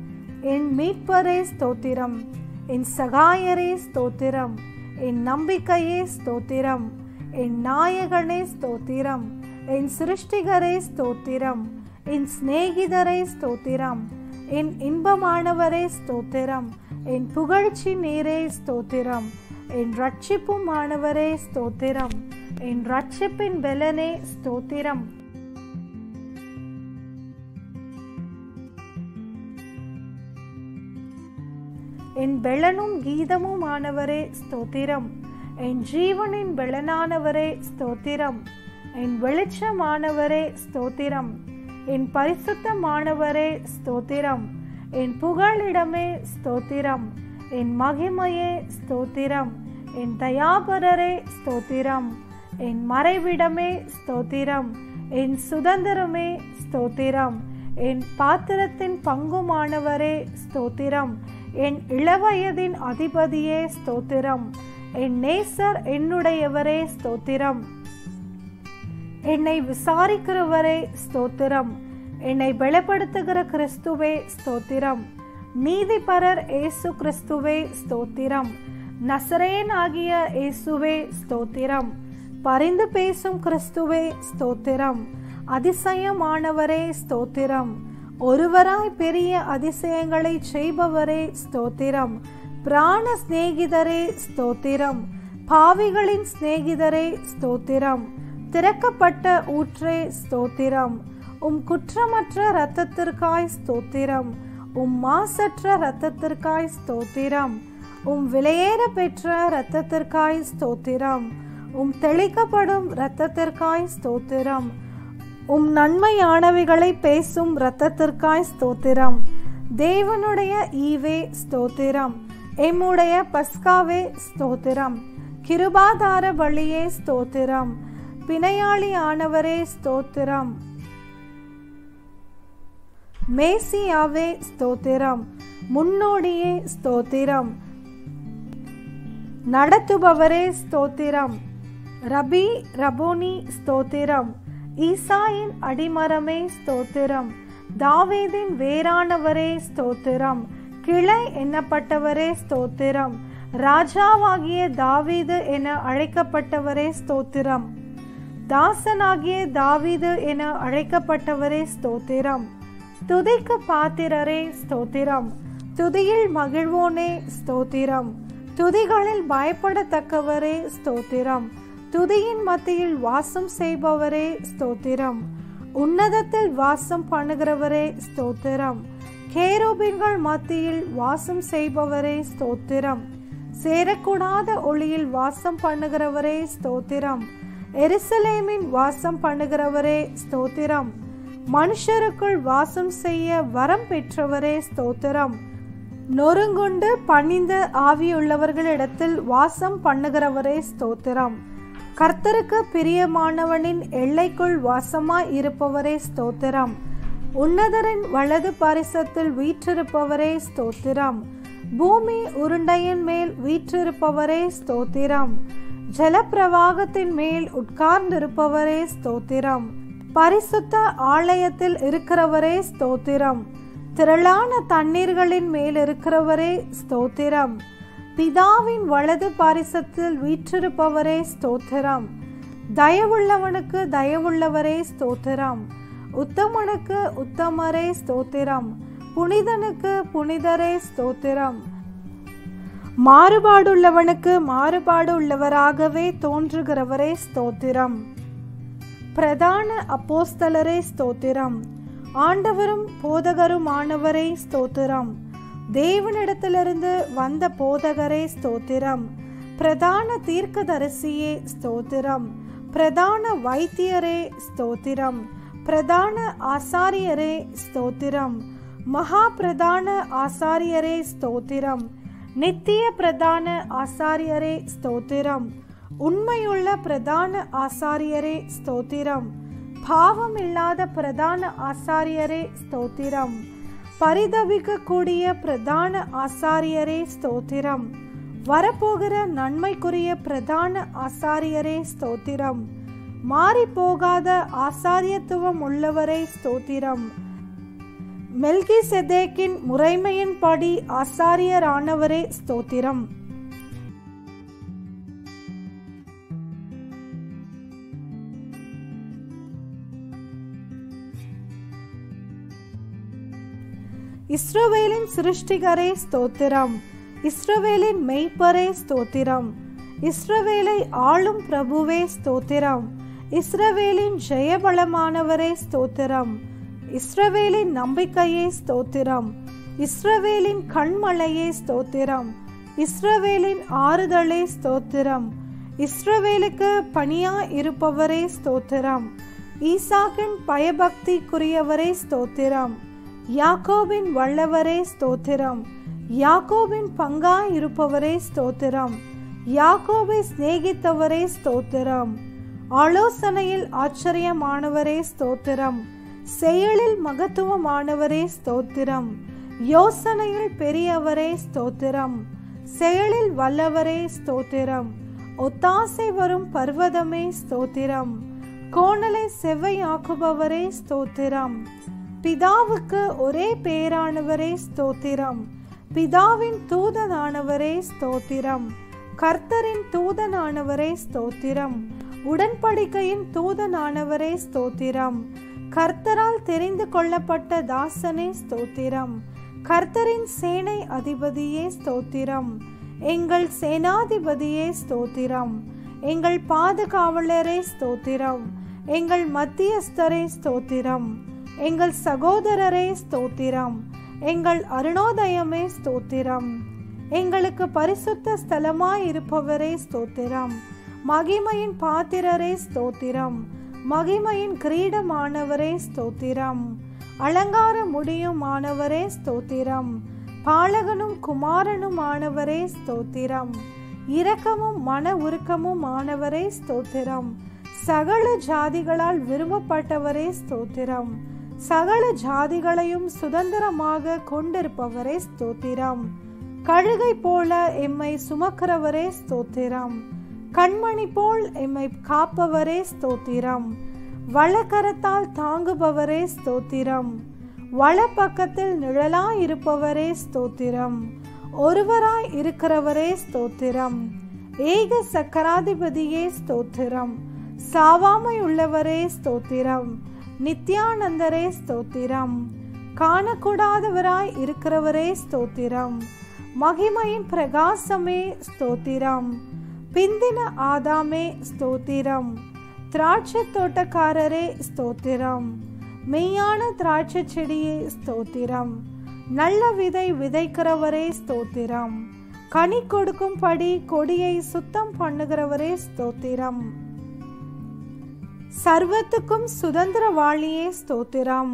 என் மீட்பரே ஸ்தோத்திரம், என் சகாயரே ஸ்தோத்திரம், என் நம்பிக்கையே ஸ்தோத்திரம், என் நாயகனே ஸ்தோத்திரம், என் சிருஷ்டிகரே ஸ்தோத்திரம், என் சிநேகிதரே ஸ்தோத்திரம், என் இன்பமானவரே ஸ்தோத்திரம், என் புகழ்ச்சி நீரே ஸ்தோத்திரம், என் ரட்சிப்புமானவரே ஸ்தோத்திரம், என் ரட்சிப்பின் பெலனே ஸ்தோத்திரம். என் பெலனும் கீதமும் ஆனவரே ஸ்தோத்திரம், என் ஜீவனின் பெலனானவரே ஸ்தோத்திரம், என் வெளிச்சமானவரே ஸ்தோத்திரம், என் பரிசுத்தமானவரே ஸ்தோத்திரம், என் புகழிடமே ஸ்தோத்திரம், என் மகிமையே ஸ்தோத்திரம், என் தயாபரரே ஸ்தோத்திரம், என் மறைவிடமே ஸ்தோத்திரம், என் சுதந்திரமே ஸ்தோத்திரம், என் பாத்திரத்தின் பங்குமானவரே ஸ்தோத்திரம், என் இளவயதின் அதிபதியே ஸ்தோத்திரம், என் நேசர் என்னுடையவரே ஸ்தோத்திரம், என்னை விசாரிக்கிறவரே ஸ்தோத்திரம், என்னை பலப்படுத்துகிற கிறிஸ்துவே ஸ்தோத்திரம், நீதிபரர் ஏசு கிறிஸ்துவே ஸ்தோத்திரம், நசரேயனாகிய ஏசுவே ஸ்தோத்திரம், பரிந்து பேசும் கிறிஸ்துவே ஸ்தோத்திரம், அதிசயமானவரே ஸ்தோத்திரம், ஒருவராய் பெரிய அதிசயங்களை செய்பவரே ஸ்தோத்திரம், பிராண சிநேகிதரே ஸ்தோத்திரம், பாவிகளின் சிநேகிதரே ஸ்தோத்திரம், திறக்கப்பட்ட ஊற்றே ஸ்தோத்திரம், உம் குற்றமற்ற இரத்தத்திற்காய் ஸ்தோத்திரம், உம் மாசற்ற இரத்தத்திற்காய் ஸ்தோத்திரம், உம் விலையேற பெற்ற இரத்தத்திற்காய் ஸ்தோத்திரம், உம் தெளிக்கப்படும் இரத்தத்திற்காய் ஸ்தோத்திரம், உம் நன்மையானவைகளை பேசும் இரத்தத்திற்காய் ஸ்தோத்திரம், தேவனுடைய ஈவே ஸ்தோத்திரம், எம்முடைய பஸ்காவே ஸ்தோத்திரம், கிருபாதார பலியே ஸ்தோத்திரம், பிணையாளி ஆனவரே ஸ்தோத்திரம், மேசியாவே ஸ்தோத்திரம், முன்னோடியே ஸ்தோத்திரம், நடத்துபவரே ஸ்தோத்திரம், ரபி ரபோனி ஸ்தோத்திரம், ஈசாயின் அடிமரமே ஸ்தோத்திரம், தாவீதின் வேறானவரே ஸ்தோத்திரம், கிளை என்னப்பட்டவரே ஸ்தோத்திரம், ராஜாவாகிய தாவீது என அழைக்கப்பட்டவரே ஸ்தோத்திரம், தாசனாகிய தாவீது என அழைக்கப்பட்டவரே ஸ்தோத்திரம், துதிக்கு பாத்திரரே ஸ்தோத்திரம், துதியில் மகிழ்வோனே ஸ்தோத்திரம், துதிகளில் பயப்படத்தக்கவரே ஸ்தோத்திரம், துதியின் மத்தியில் வாசம் செய்பவரே ஸ்தோத்திரம், உன்னதத்தில் வாசம் பண்ணுகிறவரே ஸ்தோத்திரம், கேருபீன்கள் மத்தியில் வாசம் செய்பவரே ஸ்தோத்திரம், சேரக்கூடாத ஒளியில் வாசம் பண்ணுகிறவரே ஸ்தோத்திரம், எருசலேமின் வாசம் பண்ணுகிறவரே ஸ்தோத்திரம், மனுஷருக்குள் வாசம் செய்ய வரம் பெற்றவரே ஸ்தோத்திரம், நொறுங்குண்டு பணிந்த ஆவியுள்ளவர்களிடத்தில் வாசம் பண்ணுகிறவரே ஸ்தோத்திரம், கர்த்தருக்கு பிரியமானவனின் எல்லைக்குள் வாசமாய் இருப்பவரே ஸ்தோத்திரம், உன்னதரின் வலது பாரிசத்தில் வீற்றிருப்பவரே ஸ்தோத்திரம், பூமி உருண்டையின் மேல் வீற்றிருப்பவரே ஸ்தோத்திரம், ஜலப்பிரவாகத்தின் மேல் உட்கார்ந்திருப்பவரே ஸ்தோத்திரம், பரிசுத்த ஆலயத்தில் இருக்கிறவரே ஸ்தோத்திரம், திரளான தண்ணீர்களின் மேல் இருக்கிறவரே ஸ்தோத்திரம், பிதாவின் வலது பாரிசத்தில் வீற்றிருப்பவரே ஸ்தோத்திரம், தயவுள்ளவனுக்கு தயவுள்ளவரே ஸ்தோத்திரம், உத்தமனுக்கு உத்தமரே ஸ்தோத்திரம், புனிதனுக்கு புனிதரே ஸ்தோத்திரம், மாறுபாடுள்ளவனுக்கு மாறுபாடு உள்ளவராகவே தோன்றுகிறவரே ஸ்தோத்திரம், பிரதான அப்போஸ்தலரே ஸ்தோத்திரம், ஆண்டவரும் போதகருமானவரே ஸ்தோத்திரம், தேவனிடத்திலிருந்து வந்த போதகரே ஸ்தோத்திரம், பிரதான தீர்க்கதரிசியே ஸ்தோத்திரம், பிரதான வைத்தியரே ஸ்தோத்திரம், பிரதான ஆசாரியரே ஸ்தோத்திரம், மகா பிரதான ஆசாரியரே ஸ்தோத்திரம், நித்திய பிரதான ஆசாரியரே ஸ்தோத்திரம், உண்மையுள்ள பிரதான ஆசாரியரே ஸ்தோத்திரம், பாவம் இல்லாத பிரதான ஆசாரியரே ஸ்தோத்திரம், பரிதவிக்க கூடிய பிரதான ஆசாரியரே ஸ்தோத்திரம், வரப்போகிற நன்மைக்குரிய பிரதான ஆசாரியரே ஸ்தோத்திரம், மாறி போகாத ஆசாரியத்துவம் உள்ளவரே ஸ்தோத்திரம், மெல்கிசெதேக்கின் முறைமையின்படி ஆசாரியரானவரே ஸ்தோத்திரம். இஸ்ரவேலின் சிருஷ்டிகரே ஸ்தோத்திரம், இஸ்ரவேலின் மெய்ப்பரே ஸ்தோத்திரம், இஸ்ரவேலை ஆளும் பிரபுவே ஸ்தோத்திரம், இஸ்ரவேலின் ஜெயபலமானவரே ஸ்தோத்திரம், இஸ்ரவேலின் நம்பிக்கையே ஸ்தோத்திரம், இஸ்ரவேலின் கண்மலையே ஸ்தோத்திரம், இஸ்ரவேலின் ஆறுதலே ஸ்தோத்திரம், இஸ்ரவேலுக்கு பணியா இருப்பவரே ஸ்தோத்திரம், ஈசாக்கின் பயபக்திக்குரியவரே ஸ்தோத்திரம், யாக்கோபின் வல்லவரே ஸ்தோத்திரம், யாக்கோபின் பங்காய் இருப்பவரே ஸ்தோத்திரம், யாக்கோபை சிநேகித்தவரே ஸ்தோத்திரம், ஆலோசனையில் ஆச்சரியமானவரே ஸ்தோத்திரம், செயலில் மகத்துவமானவரே ஸ்தோத்திரம், யோசனையில் பெரியவரே ஸ்தோத்திரம், செயலில் வல்லவரே ஸ்தோத்திரம், ஒத்தாசை வரும் பர்வதமே ஸ்தோத்திரம், கோணலை செவ்வையாக்குபவரே ஸ்தோத்திரம், பிதாவுக்கு ஒரே பேரானவரே ஸ்தோத்திரம், பிதாவின் தூதனானவரே ஸ்தோத்திரம், கர்த்தரின் தூதனானவரே ஸ்தோத்திரம், உடன்படிக்கையின் தூதனானவரே ஸ்தோத்திரம், கர்த்தரால் தெரிந்து கொள்ளப்பட்ட தாசனே ஸ்தோத்திரம், கர்த்தரின் சேனை அதிபதியே ஸ்தோத்திரம், எங்கள் சேனாதிபதியே ஸ்தோத்திரம், எங்கள் பாதுகாவலரே ஸ்தோத்திரம், எங்கள் மத்தியஸ்தரே ஸ்தோத்திரம், எங்கள் சகோதரரே ஸ்தோத்திரம், எங்கள் அருணோதயமே ஸ்தோத்திரம், எங்களுக்கு பரிசுத்த ஸ்தலமாய் இருப்பவரே ஸ்தோத்திரம், மகிமையின் பாத்திரரே ஸ்தோத்திரம், மகிமையின் கிரீடமானவரே ஸ்தோத்திரம், அலங்கார முடியுமானவரே ஸ்தோத்திரம், பாலகனும் குமாரனுமானவரே ஸ்தோத்திரம், இரக்கமும் மன உருக்கமும் ஆனவரே ஸ்தோத்திரம், சகல ஜாதிகளால் விரும்பப்பட்டவரே ஸ்தோத்திரம், சகல ஜாதிகளையும் சுதந்திரமாக கொண்டிருப்பவரே ஸ்தோத்திரம். கழுகை போல எம்மை சுமக்கிறவரே ஸ்தோத்திரம். கண்மணி போல் எம்மை காப்பவரே ஸ்தோத்திரம். வலக்கரத்தால் தாங்குபவரே ஸ்தோத்திரம். வலப்பக்கத்தில் நிழலாய் இருப்பவரே ஸ்தோத்திரம். ஒருவராய் இருக்கிறவரே ஸ்தோத்திரம். ஏக சக்கராதிபதியே ஸ்தோத்திரம். சாவாமை உள்ளவரே ஸ்தோத்திரம். நித்யானந்தரே ஸ்தோத்திரம். காணக்கூடாதவராய் இருக்கிறவரே ஸ்தோத்திரம். மகிமையின் பிரகாசமே ஸ்தோத்திரம். பிந்தின ஆதாமே ஸ்தோத்திரம். திராட்சை தோட்டக்காரரே ஸ்தோத்திரம். மெய்யான திராட்சை செடியே ஸ்தோத்திரம். நல்ல விதை விதைக்கிறவரே ஸ்தோத்திரம். கனி கொடுக்கும்படி கொடியை சுத்தம் பண்ணுகிறவரே ஸ்தோத்திரம். சர்வத்துக்கும் சுதந்திரவாளியே ஸ்தோத்திரம்.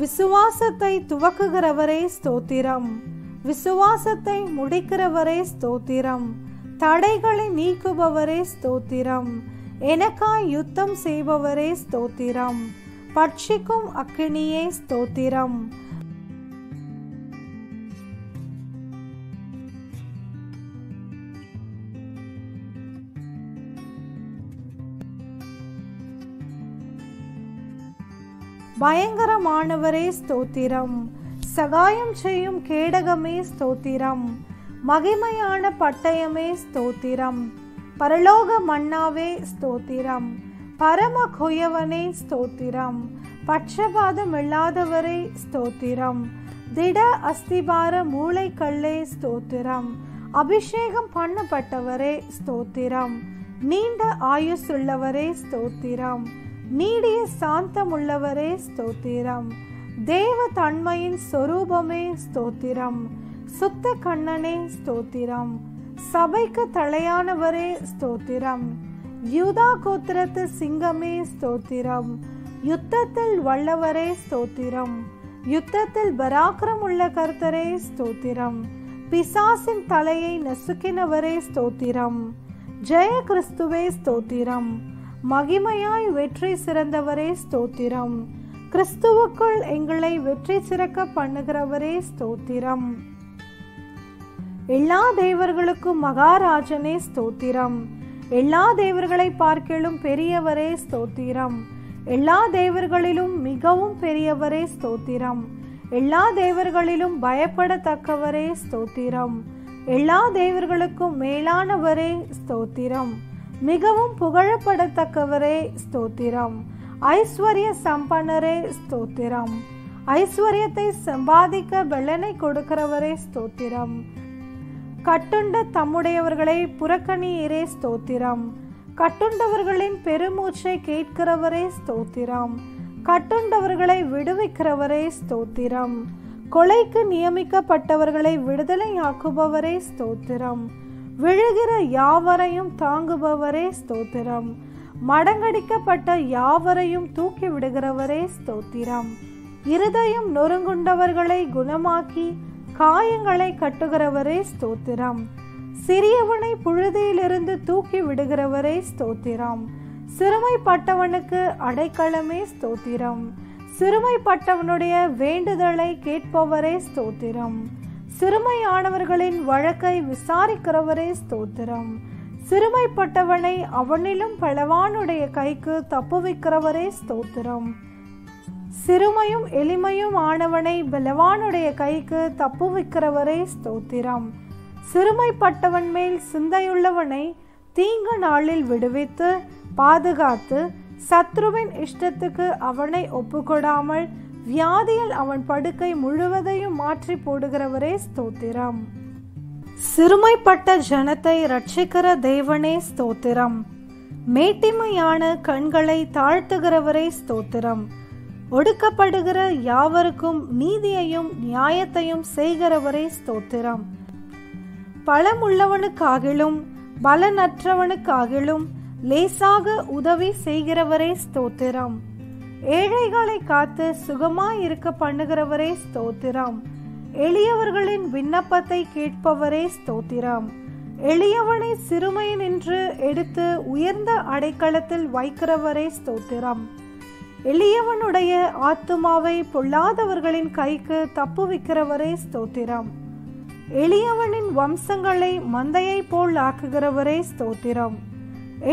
விசுவாசத்தை துவக்குகிறவரே ஸ்தோத்திரம். விசுவாசத்தை முடிக்கிறவரே ஸ்தோத்திரம். தடைகளை நீக்குபவரே ஸ்தோத்திரம். எனக்காய் யுத்தம் செய்பவரே ஸ்தோத்திரம். பட்சிக்கும் அக்கினியே ஸ்தோத்திரம். பயங்கரமானவரே ஸ்தோத்திரம். சகாயம் செய்யும் கேடகமே ஸ்தோத்திரம். மகிமையான பட்டயமே ஸ்தோத்திரம். பரலோக மன்னாவே ஸ்தோத்திரம். பரம குயவனே ஸ்தோத்திரம். பட்சபாதம் இல்லாதவரே ஸ்தோத்திரம். திட அஸ்திபார மூளைக்கல்லே ஸ்தோத்திரம். அபிஷேகம் பண்ணப்பட்டவரே ஸ்தோத்திரம். நீண்ட ஆயுசுள்ளவரே ஸ்தோத்திரம். நீடிய சாந்தம் உள்ளவரே ஸ்தோத்திரம். தேவ தன்மையின் சொரூபமே ஸ்தோத்திரம். சுத்த கண்ணனே ஸ்தோத்திரம். சபைக்கு தலையானவரே ஸ்தோத்திரம். யூதா கோத்திரத்து சிங்கமே ஸ்தோத்திரம். யுத்தத்தில் வல்லவரே ஸ்தோத்திரம். யுத்தத்தில் பராக்கிரம் உள்ள கர்த்தரே ஸ்தோத்திரம். பிசாசின் தலையை நசுக்கினவரே ஸ்தோத்திரம். ஜெய கிறிஸ்துவே ஸ்தோத்திரம். மகிமையாய் வெற்றி சிறந்தவரே ஸ்தோத்திரம். கிறிஸ்துவுக்குள் எங்களை வெற்றி சிறக்க பண்ணுகிறவரே ஸ்தோத்திரம். எல்லா தேவர்களுக்கும் மகாராஜனே ஸ்தோத்திரம். எல்லா தேவர்களை பார்க்கிலும் பெரியவரே ஸ்தோத்திரம். எல்லா தேவர்களிலும் மிகவும் பெரியவரே ஸ்தோத்திரம். எல்லா தேவர்களிலும் பயப்படத்தக்கவரே ஸ்தோத்திரம். எல்லா தேவர்களுக்கும் மேலானவரே ஸ்தோத்திரம். மிகவும் புகழப்படத்தக்கவரே ஸ்தோத்திரம். ஐஸ்வர்ய சம்பனரே ஸ்தோத்திரம். ஐஸ்வர்யத்தை சம்பாதிக்க பலனை கொடுக்கிறவரே ஸ்தோத்திரம். கட்டுண்ட தம்முடையவர்களை புறக்கணியரே ஸ்தோத்திரம். கட்டுண்டவர்களின் பெருமூச்சை கேட்கிறவரே ஸ்தோத்திரம். கட்டுண்டவர்களை விடுவிக்கிறவரே ஸ்தோத்திரம். கொலைக்கு நியமிக்கப்பட்டவர்களை விடுதலையாக்குபவரே ஸ்தோத்திரம். விழுகிற யாவரையும் தாங்குபவரே ஸ்தோத்திரம். மடங்கடிக்கப்பட்ட யாவரையும் தூக்கி விடுகிறவரே ஸ்தோத்திரம். இருதயம் நொறுங்குண்டவர்களை குணமாக்கி காயங்களை கட்டுகிறவரே ஸ்தோத்திரம். சிறியவனை புழுதியிலிருந்து தூக்கி விடுகிறவரே ஸ்தோத்திரம். சிறுமைப்பட்டவனுக்கு அடைக்கலமே ஸ்தோத்திரம். சிறுமைப்பட்டவனுடைய வேண்டுதலை கேட்பவரே ஸ்தோத்திரம். சிறுமையானவர்களின் வழக்கை விசாரிக்கிறவரே ஸ்தோத்திரம். சிறுமைப்பட்டவனை அவனிலும் பலவானுடைய கைக்கு தப்புவிக்கிறவரே ஸ்தோத்திரம். சிறுமையும் எளிமையும் ஆனவனை பலவானுடைய கைக்கு தப்புவிக்கிறவரே ஸ்தோத்திரம். சிறுமைப்பட்டவன் மேல் சிந்தையுள்ளவனை தீங்கு நாளில் விடுவித்து பாதுகாத்து சத்ருவின் இஷ்டத்துக்கு அவனை ஒப்புக்கொடாமல் வியாதியில் அவன் படுக்கை முழுவதையும் மாற்றி போடுகிறவரே ஸ்தோத்திரம். சிறுமைப்பட்ட ஜனத்தை ரட்சிக்கிற தேவனே ஸ்தோத்திரம். மேட்டிமையான கண்களை தாழ்த்துகிறவரே ஸ்தோத்திரம். ஒடுக்கப்படுகிற யாவருக்கும் நீதியையும் நியாயத்தையும் செய்கிறவரே ஸ்தோத்திரம். பலமுள்ளவனுக்காகிலும் பலனற்றவனுக்காகிலும் லேசாக உதவி செய்கிறவரே ஸ்தோத்திரம். ஏழைகளை காத்து சுகமாய் இருக்க பண்ணுகிறவரே ஸ்தோத்திரம். எளியவர்களின் விண்ணப்பத்தை கேட்பவரே ஸ்தோத்திரம். எளியவனை சிறுமையினின்று எடுத்து உயர்ந்த அடைக்கலத்தில் வைக்கிறவரே ஸ்தோத்திரம். எளியவனுடைய ஆத்துமாவை பொல்லாதவர்களின் கைக்கு தப்புவிக்கிறவரே ஸ்தோத்திரம். எளியவனின் வம்சங்களை மந்தையை போல் ஆக்குகிறவரே ஸ்தோத்திரம்.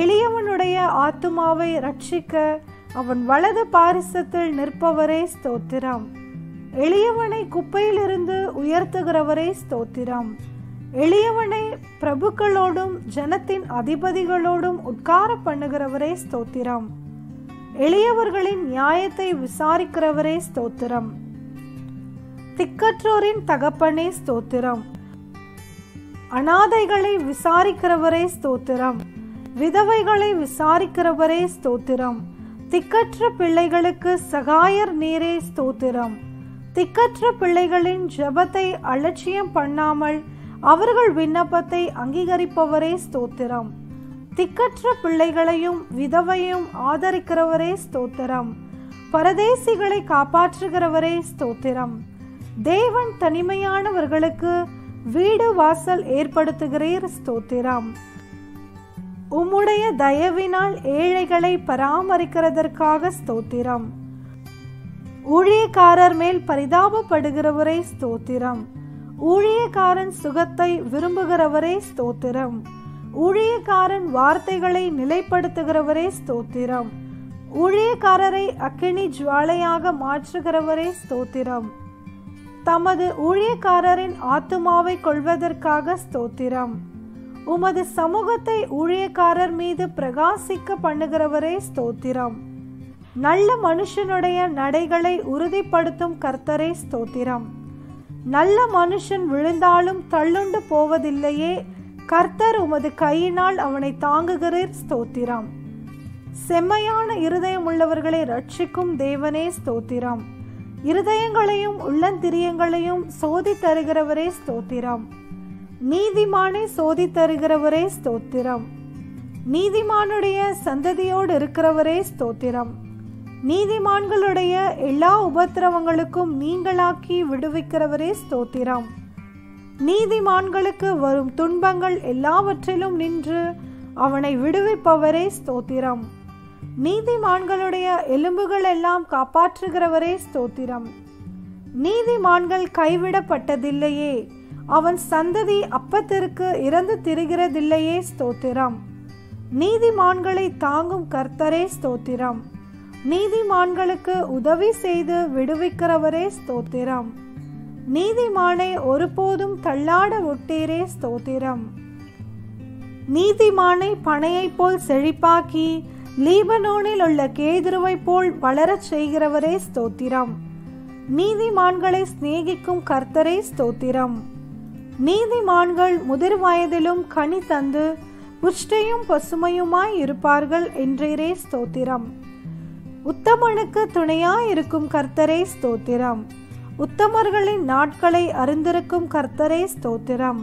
எளியவனுடைய ஆத்துமாவை ரட்சிக்க அவன் வலது பாரிசத்தில் நிற்பவரே ஸ்தோத்திரம். எளியவனை குப்பையிலிருந்து உயர்த்துகிறவரே ஸ்தோத்திரம். எளியவனை பிரபுக்களோடும் ஜனத்தின் அதிபதிகளோடும் உட்கார பண்ணுகிறவரே ஸ்தோத்திரம். எளியவர்களின் நியாயத்தை விசாரிக்கிறவரே ஸ்தோத்திரம். திக்கற்றோரின் தகப்பனே ஸ்தோத்திரம். அநாதைகளை விசாரிக்கிறவரே ஸ்தோத்திரம். விதவைகளை விசாரிக்கிறவரே ஸ்தோத்திரம். திக்கற்ற பிள்ளைகளுக்கு சகாயர் நீரே ஸ்தோத்திரம். திக்கற்ற பிள்ளைகளின் ஜெபத்தை அலட்சியம் பண்ணாமல் அவர்கள் விண்ணப்பத்தை அங்கீகரிப்பவரே ஸ்தோத்திரம். திக்கற்ற பிள்ளைகளையும் விதவையும் ஆதரிக்கிறவரே ஸ்தோத்திரம். பரதேசிகளை காப்பாற்றுகிறவரே ஸ்தோத்திரம். தேவன் தனிமையானவர்களுக்கு வீடு வாசல் ஏற்படுத்துகிறீர் ஸ்தோத்திரம். உம்முடைய தயவினால் ஏழைகளை பராமரிக்கிறதற்காக ஸ்தோத்திரம். ஊழியக்காரர் மேல் பரிதாபப்படுகிறவரே ஸ்தோத்திரம். ஊழியக்காரன் சுகத்தை விரும்புகிறவரே ஸ்தோத்திரம். ஊழியக்காரன் வார்த்தைகளை நிலைப்படுத்துகிறவரே ஸ்தோத்திரம். ஊழியக்காரரை அக்கினி ஜுவாலையாக மாற்றுகிறவரே ஸ்தோத்திரம். தமது ஊழியக்காரரின் ஆத்துமாவை கொள்வதற்காக ஸ்தோத்திரம். உமது சமூகத்தை ஊழியக்காரர் மீது பிரகாசிக்க பண்ணுகிறவரே ஸ்தோத்திரம். நல்ல மனுஷனுடைய நடைகளை உறுதிப்படுத்தும் கர்த்தரே ஸ்தோத்திரம். நல்ல மனுஷன் விழுந்தாலும் தள்ளுண்டு போவதில்லையே, கர்த்தர் உமது கையினால் அவனை தாங்குகிறீர் ஸ்தோத்திரம். செம்மையான இருதயம் உள்ளவர்களை ரட்சிக்கும் தேவனே ஸ்தோத்திரம். இருதயங்களையும் உள்ளந்திரியங்களையும் சோதி தருகிறவரே ஸ்தோத்திரம். நீதிமானை சோதி தருகிறவரே ஸ்தோத்திரம். நீதிமானுடைய சந்ததியோடு இருக்கிறவரே ஸ்தோத்திரம். நீதிமான்களுடைய எல்லா உபத்திரவங்களுக்கும் நீங்களாக்கி விடுவிக்கிறவரே ஸ்தோத்திரம். நீதிமான்களுக்கு வரும் துன்பங்கள் எல்லாவற்றிலும் நின்று அவனை விடுவிப்பவரே ஸ்தோத்திரம். நீதிமான்களுடைய எலும்புகள் எல்லாம் காப்பாற்றுகிறவரே ஸ்தோத்திரம். நீதிமான்கள் கைவிடப்பட்டதில்லையே, அவன் சந்ததி அப்பத்திற்கு இறந்து திரிகிறதில்லையே ஸ்தோத்திரம். நீதிமான்களை தாங்கும் கர்த்தரே ஸ்தோத்திரம். நீதிமான்களுக்கு உதவி செய்து விடுவிக்கிறவரே ஸ்தோத்திரம். நீதிமானை ஒருபோதும் தள்ளாட ஒட்டீரே ஸ்தோத்திரம். நீதிமானை பனையை போல் செழிப்பாக்கி லீபனோனில் உள்ள கேதுருவை போல் வளரச் செய்கிறவரே ஸ்தோத்திரம். நீதிமான்களை சிநேகிக்கும் கர்த்தரே ஸ்தோத்திரம். நீதிமான்கள் முதிர் வயதிலும் கனி தந்து புஷ்டையும் பசுமையுமாய் இருப்பார்கள் என்றீரே ஸ்தோத்திரம். உத்தமனுக்கு துணையாயிருக்கும் கர்த்தரே ஸ்தோத்திரம். உத்தமர்களின் நாட்களை அறிந்திருக்கும் கர்த்தரே ஸ்தோத்திரம்.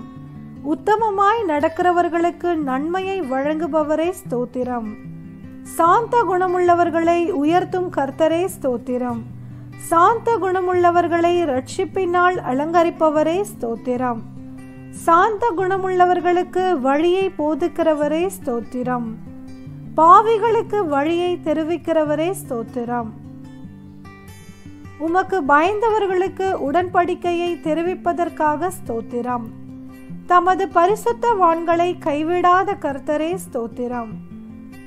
உத்தமமாய் நடக்கிறவர்களுக்கு நன்மையை வழங்குபவரே ஸ்தோத்திரம். சாந்த குணமுள்ளவர்களை உயர்த்தும் கர்த்தரே ஸ்தோத்திரம். சாந்த குணமுள்ளவர்களை ரட்சிப்பினால் அலங்கரிப்பவரே ஸ்தோத்திரம். சாந்த குணமுள்ளவர்களுக்கு வழியை போதிக்கிறவரே ஸ்தோத்திரம். பாவிகளுக்கு வழியை தெரிவிக்கிறவரே ஸ்தோத்திரம். உமக்கு பயந்தவர்களுக்கு உடன்படிக்கையை தெரிவிப்பதற்காக ஸ்தோத்திரம். தமது பரிசுத்த வான்களை கைவிடாத கர்த்தரே ஸ்தோத்திரம்.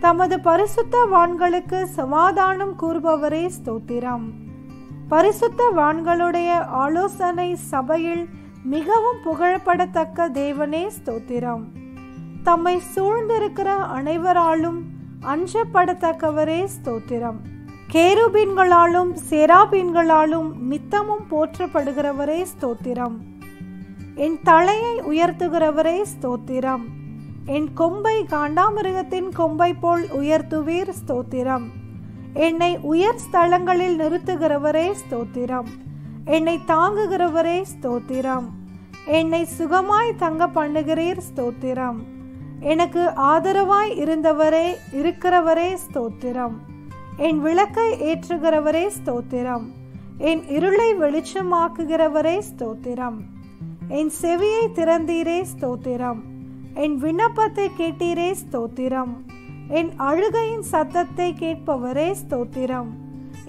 தமது பரிசுத்த வான்களுக்கு சமாதானம் கூறுபவரே ஸ்தோத்திரம். பரிசுத்த வான்களுடைய ஆலோசனை சபையில் மிகவும் புகழப்படத்தக்க தேவனே ஸ்தோத்திரம். தம்மை சூழ்ந்திருக்கிற அனைவராலும் அஞ்சப்படத்தக்கவரே ஸ்தோத்திரம். கேருபீன்களாலும் செராபீன்களாலும் நித்தமும் போற்றப்படுகிறவரே ஸ்தோத்திரம். என் தலையை உயர்த்துகிறவரே ஸ்தோத்திரம். என் கொம்பை காண்டாமிருகத்தின் கொம்பை போல் உயர்த்துவீர் ஸ்தோத்திரம். என்னை உயர் ஸ்தலங்களில் நிறுத்துகிறவரே ஸ்தோத்திரம். என்னை தாங்குகிறவரே ஸ்தோத்திரம். என்னை சுகமாய் தங்க பண்ணுகிறீர் ஸ்தோத்திரம். எனக்கு ஆதரவாய் இருந்தவரே இருக்கிறவரே ஸ்தோத்திரம். என் விளக்கை ஏற்றுகிறவரே ஸ்தோத்திரம். என் இருளை வெளிச்சமாக்குகிறவரே ஸ்தோத்திரம். என் செவியை திறந்தீரே ஸ்தோத்திரம். என் விண்ணப்பத்தை கேட்டீரே ஸ்தோத்திரம். என் அழுகையின் சத்தத்தை கேட்பவரே ஸ்தோத்திரம்.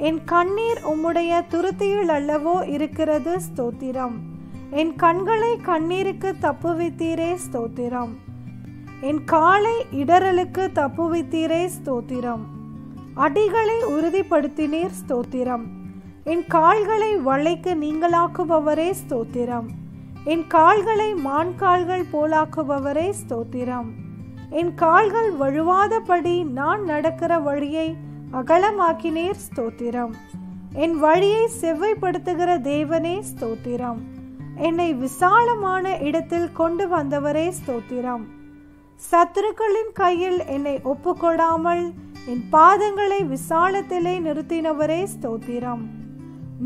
என் கண்ணீர் உம்முடைய துருத்தியில் அல்லவோ இருக்கிறது, ஸ்தோத்திரம். என் கண்களை கண்ணீருக்கு தப்புவித்தீரே, ஸ்தோத்திரம். என் காலை இடறலுக்கு தப்புவித்தீரே, ஸ்தோத்திரம். அடிகளை உறுதிப்படுத்தினீர், ஸ்தோத்திரம். என் கால்களை வளைக்கு நீங்களாக்குபவரே, ஸ்தோத்திரம். என் கால்களை மான் கால்கள் போலாக்குபவரே, ஸ்தோத்திரம். என் கால்கள் வழுவாதபடி நான் நடக்கிற வழியை அகலமாக்கினீர், ஸ்தோத்திரம். என் வழியை செவ்வைப்படுத்துகிற தேவனே, ஸ்தோத்திரம். என்னை விசாலமான இடத்தில் கொண்டு வந்தவரே, ஸ்தோத்திரம். சத்துருக்களின் கையில் என்னை ஒப்புக்கொடாமல் என் பாதங்களை விசாலத்திலே நிறுத்தினவரே, ஸ்தோத்திரம்.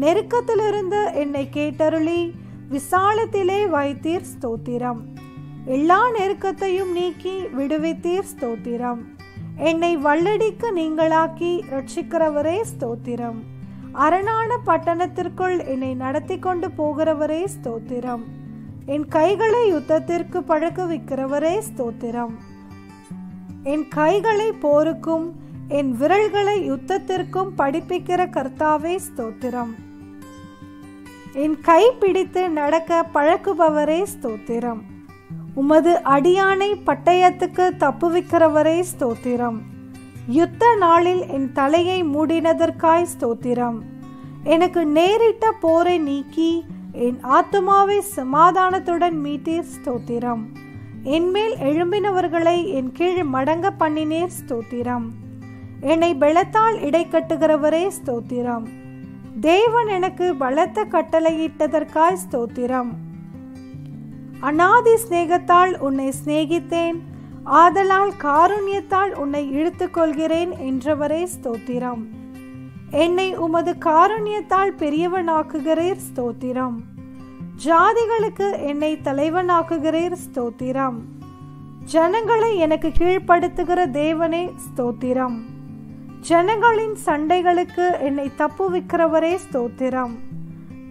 நெருக்கத்திலிருந்து என்னை கேட்டருளி விசாலத்திலே வைத்தீர், ஸ்தோத்திரம். எல்லா நெருக்கத்தையும் நீக்கி விடுவித்தீர், ஸ்தோத்திரம். என்னை வல்லடிக்கு நீங்களாக்கி ரட்சிக்கிறவரே, ஸ்தோத்திரம். அரணான பட்டணத்திற்குள் என்னை நடத்தி கொண்டு போகிறவரே, ஸ்தோத்திரம். என் கைகளை யுத்தத்திற்கு பழக்க வைக்கிறவரே, ஸ்தோத்திரம். என் கைகளை போருக்கும் என் விரல்களை யுத்தத்திற்கும் படிப்பிக்கிற கர்த்தாவே, ஸ்தோத்திரம். என் கை பிடித்து நடக்க பழக்குபவரே, ஸ்தோத்திரம். உமது அடியானை பட்டயத்துக்கு தப்புவிக்கிறவரே, ஸ்தோத்திரம். யுத்த நாளில் என் தலையை மூடினதற்காய் ஸ்தோத்திரம். எனக்கு நேரிட்ட போரை நீக்கி என் ஆத்துமாவை சமாதானத்துடன் மீட்டீர், ஸ்தோத்திரம். என்மேல் எழும்பினவர்களை என் கீழ் மடங்க பண்ணினீர், ஸ்தோத்திரம். என்னை பலத்தால் இடை கட்டுகிறவரே, ஸ்தோத்திரம். தேவன் எனக்கு பலத்த கட்டளையிட்டதற்காய் ஸ்தோத்திரம். அநாதி ஸ்நேகத்தால் உன்னை சிநேகித்தேன், ஆதலால் காருண்யத்தால் உன்னை இழுத்து கொள்கிறேன் என்றவரே, ஸ்தோத்திரம். என்னை உமது காருண்யத்தால் பெரியவனாக்குகிறீர், ஸ்தோத்திரம். ஜாதிகளுக்கு என்னை தலைவனாக்குகிறீர், ஸ்தோத்திரம். ஜனங்களை எனக்கு கீழ்ப்படுத்துகிற தேவனே, ஸ்தோத்திரம். ஜனங்களின் சண்டைகளுக்கு என்னை தப்புவிக்கிறவரே, ஸ்தோத்திரம்.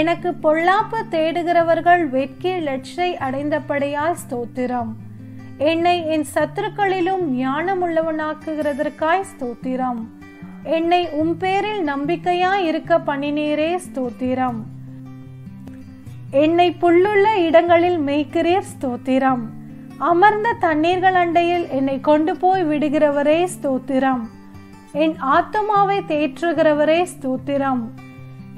எனக்கு பொல்லாப்பு தேடுகிறவர்கள் வெட்கி லட்சை அடைந்தபடியால் ஸ்தோத்திரம். என்னை என் சத்துருக்களிலும் ஞானம் உள்ளவனாக்குகிறதற்காய் ஸ்தோத்திரம். என்னை உம் பேரில் நம்பிக்கையாய் இருக்க பண்ணினீரே, ஸ்தோத்திரம். என்னை புல்லுள்ள இடங்களில் மேய்க்கிறீர், ஸ்தோத்திரம். அமர்ந்த தண்ணீர்கள் அண்டையில் என்னை கொண்டு போய் விடுகிறவரே, ஸ்தோத்திரம். என் ஆத்துமாவை தேற்றுகிறவரே, ஸ்தோத்திரம்.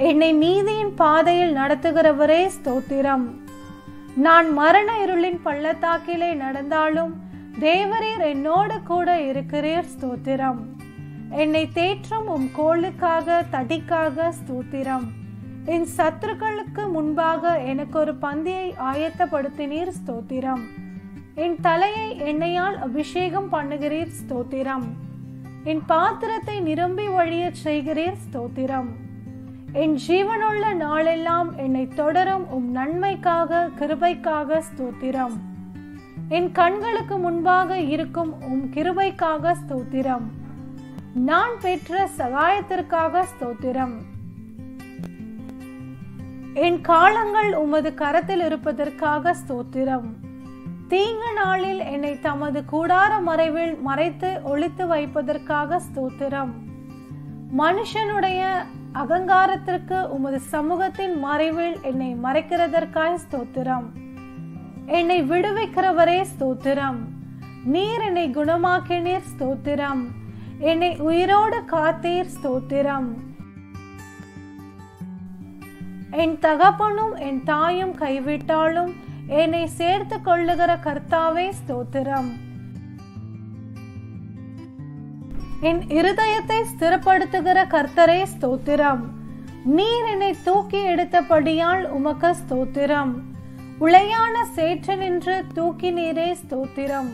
என்னை நீதியின் பாதையில் நடத்துகிறவரே, ஸ்தோத்திரம். நான் மரண இருளின் பள்ளத்தாக்கிலே நடந்தாலும் தேவரீர் என்னோடு கூட இருக்கிறீர், ஸ்தோத்திரம். என்னை தேற்றும் உம் கோளுக்காக தடிக்காக ஸ்தோத்திரம். என் சத்துருக்களுக்கு முன்பாக எனக்கு ஒரு பந்தியை ஆயத்தப்படுத்தினீர், ஸ்தோத்திரம். என் தலையை எண்ணெயால் அபிஷேகம் பண்ணுகிறீர், ஸ்தோத்திரம். என் பாத்திரத்தை நிரம்பி வழிய செய்கிறீர், ஸ்தோத்திரம். என் ஜீவனுள்ள நாளெல்லாம் என்னை தொடரும் உம் நன்மைக்காக கிருபைக்காக ஸ்தோத்திரம். என் கண்களுக்கு முன்பாக இருக்கும் உம் கிருபைக்காக ஸ்தோத்திரம். நான் பெற்ற சகாயத்திற்காக ஸ்தோத்திரம். என் காலங்கள் உமது கரத்தில் இருப்பதற்காக ஸ்தோத்திரம். தீங்கு நாளில் என்னை தமது கூடார மறைவில் மறைத்து ஒளித்து வைப்பதற்காக ஸ்தோத்திரம். மனுஷனுடைய அகங்காரத்திற்கு உமது சமூகத்தின் மறைவில் என்னை மறைக்கிறதற்காய் ஸ்தோத்திரம். என்னை விடுவிக்கிறவரே, ஸ்தோத்திரம். நீர் என்னை குணமாக்கினீர், ஸ்தோத்திரம். என்னை உயிரோடு காத்தீர், ஸ்தோத்திரம். என் தகப்பனும் என் தாயும் கைவிட்டாலும் என்னை சேர்த்து கொள்ளுகிற கர்த்தாவே, ஸ்தோத்திரம். என் இருதயத்தை ஸ்திரப்படுத்துகிற கர்த்தரே, ஸ்தோத்திரம். நீர் என்னை தூக்கி எடுத்தபடியால் உமக்கு ஸ்தோத்திரம். உளையான சேற்று நின்று தூக்கி நீரே, ஸ்தோத்திரம்.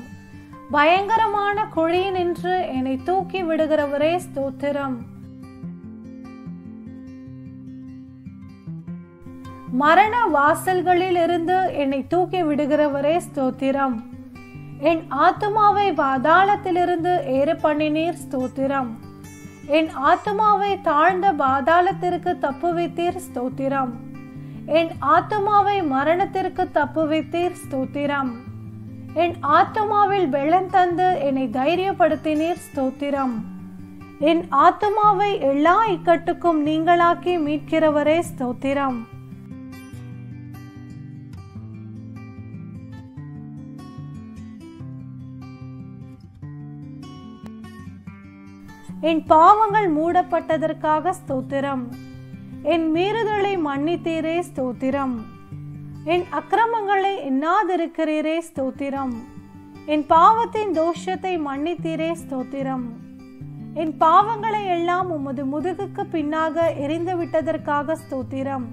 பயங்கரமான குழி நின்று என்னை தூக்கி விடுகிறவரே ஸ்தோத்திரம். மரண வாசல்களில் இருந்து என்னை தூக்கி விடுகிறவரே ஸ்தோத்திரம். என் ஆத்துமாவை பாதாளத்திலிருந்து ஏறு பண்ணினீர் ஸ்தோத்திரம். என் ஆத்துமாவை தாழ்ந்த பாதாளத்திற்கு தப்புவித்தீர் ஸ்தோத்திரம். என் ஆத்துமாவை மரணத்திற்கு தப்புவித்தீர் ஸ்தோத்திரம். என் ஆத்துமாவில் வெள்ளம் தந்து என்னை தைரியப்படுத்தினீர் ஸ்தோத்திரம். என் ஆத்துமாவை எல்லா இக்கட்டுக்கும் நீங்களாக்கி மீட்கிறவரே ஸ்தோத்திரம். என் பாவங்கள் மூடப்பட்டதற்காக ஸ்தோத்திரம். என் மீறுதலை மன்னித்தீரே ஸ்தோத்திரம். என் அக்கிரமங்களை எண்ணாதிருக்கிறீரே ஸ்தோத்திரம். என் பாவத்தின் தோஷத்தை மன்னித்தீரே ஸ்தோத்திரம். என் பாவங்களை எல்லாம் உமது முதுகுக்கு பின்னாக எரிந்து விட்டதற்காக ஸ்தோத்திரம்.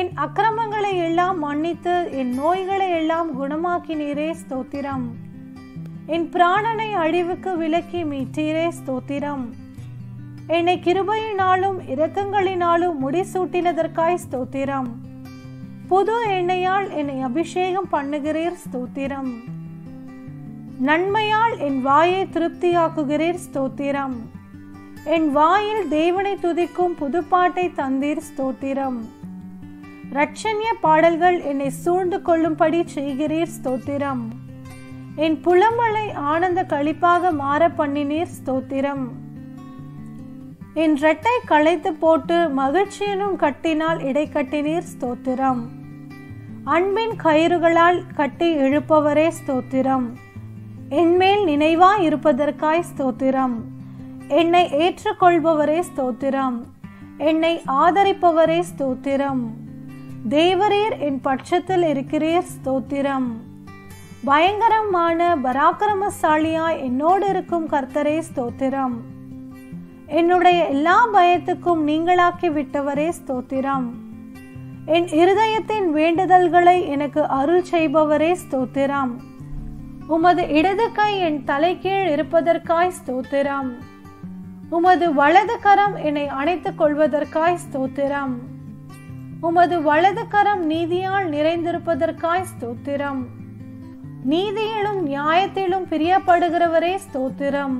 என் அக்கிரமங்களை எல்லாம் மன்னித்து என் நோய்களை எல்லாம் குணமாக்கினீரே ஸ்தோத்திரம். என் பிராணனை அழிவுக்கு விலக்கி மீட்டீரே ஸ்தோத்திரம். என்னை கிருபையினாலும் இரக்கங்களினாலும் முடிசூட்டினதற்காய் ஸ்தோத்திரம். புது எண்ணெயால் என்னை அபிஷேகம் பண்ணுகிறீர் ஸ்தோத்திரம். நன்மையால் என் வாயை திருப்தியாக்குகிறீர் ஸ்தோத்திரம். என் வாயில் தேவனை துதிக்கும் புதுப்பாட்டை தந்தீர் ஸ்தோத்திரம். இரட்சணிய பாடல்கள் என்னை சூழ்ந்து கொள்ளும்படி செய்கிறீர் ஸ்தோத்திரம். என் புலம்பலை ஆனந்த களிப்பாக மாற பண்ணினீர் ஸ்தோத்திரம். என் ரெட்டை களைத்து போட்டு மகிழ்ச்சியினும் கட்டினால் இடை கட்டினீர் ஸ்தோத்திரம். அன்பின் கயிறுகளால் கட்டி எழுப்பவரே ஸ்தோத்திரம். என்மேல் நினைவாய் இருப்பதற்காய் ஸ்தோத்திரம். என்னை ஏற்றுக்கொள்பவரே ஸ்தோத்திரம். என்னை ஆதரிப்பவரே ஸ்தோத்திரம். தேவரீர் என் பட்சத்தில் இருக்கிறீர் ஸ்தோத்திரம். பயங்கரமான பராக்கிரமசாலியாய் என்னோடு இருக்கும் கர்த்தரே ஸ்தோத்திரம். என்னுடைய எல்லா பயத்துக்கும் நீங்களாக்கி விட்டவரே ஸ்தோத்திரம். என் இருதயத்தின் வேண்டுதல்களை எனக்கு அருள் செய்பவரே ஸ்தோத்திரம். உமது இடது கை என் தலைக்கீழ் இருப்பதற்காய் ஸ்தோத்திரம். உமது வலது கரம் என்னை அணைத்துக் கொள்வதற்காய் ஸ்தோத்திரம். உமது வலது கரம் நீதியால் நிறைந்திருப்பதற்காய் ஸ்தோத்திரம். நீதியிலும் நியாயத்திலும் பிரியப்படுகிறவரே ஸ்தோத்திரம்.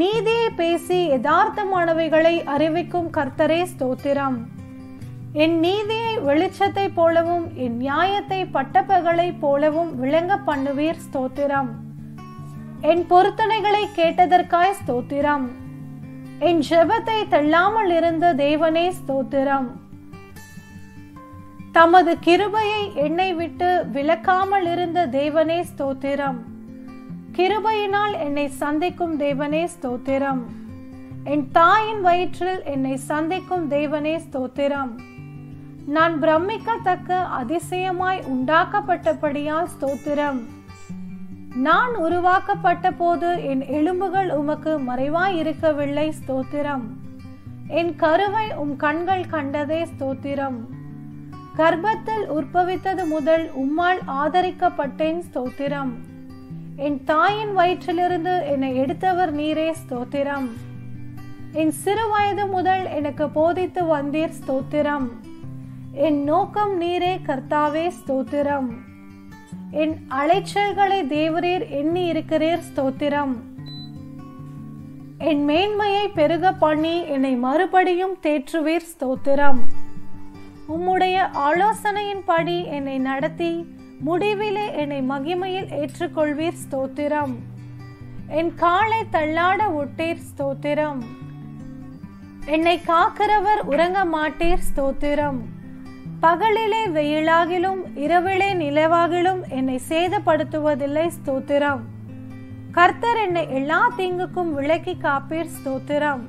நீதியை பேசி யதார்த்தமானவைகளை அறிவிக்கும் கர்த்தரே ஸ்தோத்திரம். என் நீதியை வெளிச்சத்தை போலவும் என் நியாயத்தை பட்டப்பகலை போலவும் விளங்க பண்ணுவீர் ஸ்தோத்திரம். என் பொருத்தனைகளை கேட்டதற்காய் ஸ்தோத்திரம். என் ஜெபத்தை தள்ளாமல் இருந்த தேவனே ஸ்தோத்திரம். தமது கிருபையை என்னை விட்டு விலக்காமல் இருந்த தேவனே ஸ்தோத்திரம். கிருபையினால் என்னை சந்திக்கும் தேவனே ஸ்தோத்திரம். என் தாயின் வயிற்றில் என்னை சந்திக்கும் தேவனே ஸ்தோத்திரம். நான் பிரமிக்கத்தக்க அதிசயமாய் உண்டாக்கப்பட்டபடியால் ஸ்தோத்திரம். நான் உருவாக்கப்பட்ட போது என் எலும்புகள் உமக்கு மறைவாய் இருக்கவில்லை ஸ்தோத்திரம். என் கருவை உம் கண்கள் கண்டதே ஸ்தோத்திரம். கர்ப்பத்தில் உற்பவித்தது முதல் உம்மால் ஆதரிக்கப்பட்டேன் ஸ்தோத்திரம். என் தாயின் வயிற்றிலிருந்து என்னை எடுத்தவர் நீரே ஸ்தோத்திரம். என் சிறு வயது முதல் எனக்கு போதித்து வந்தீர் ஸ்தோத்திரம். என் நோக்கம் நீரே கர்த்தாவே ஸ்தோத்திரம். என் அலைச்சல்களை தேவரீர் எண்ணி இருக்கிறீர் ஸ்தோத்திரம். என் மேன்மையை பெருக பண்ணி என்னை மறுபடியும் தேற்றுவீர் ஸ்தோத்திரம். உம்முடைய ஆலோசனையின்படி என்னை நடத்தி முடிவிலே என்னை மகிமையில் ஏற்றுக்கொள்வீர் ஸ்தோத்திரம். என் காலை தள்ளாட ஒட்டீர் ஸ்தோத்திரம். என்னை காக்கிறவர் உறங்க மாட்டீர் ஸ்தோத்திரம். பகலிலே வெயிலாகிலும் இரவிலே நிலவாகிலும் என்னை சேதப்படுத்துவதில்லை ஸ்தோத்திரம். கர்த்தர் என்னை எல்லா தீங்குக்கும் விலக்கி காப்பீர் ஸ்தோத்திரம்.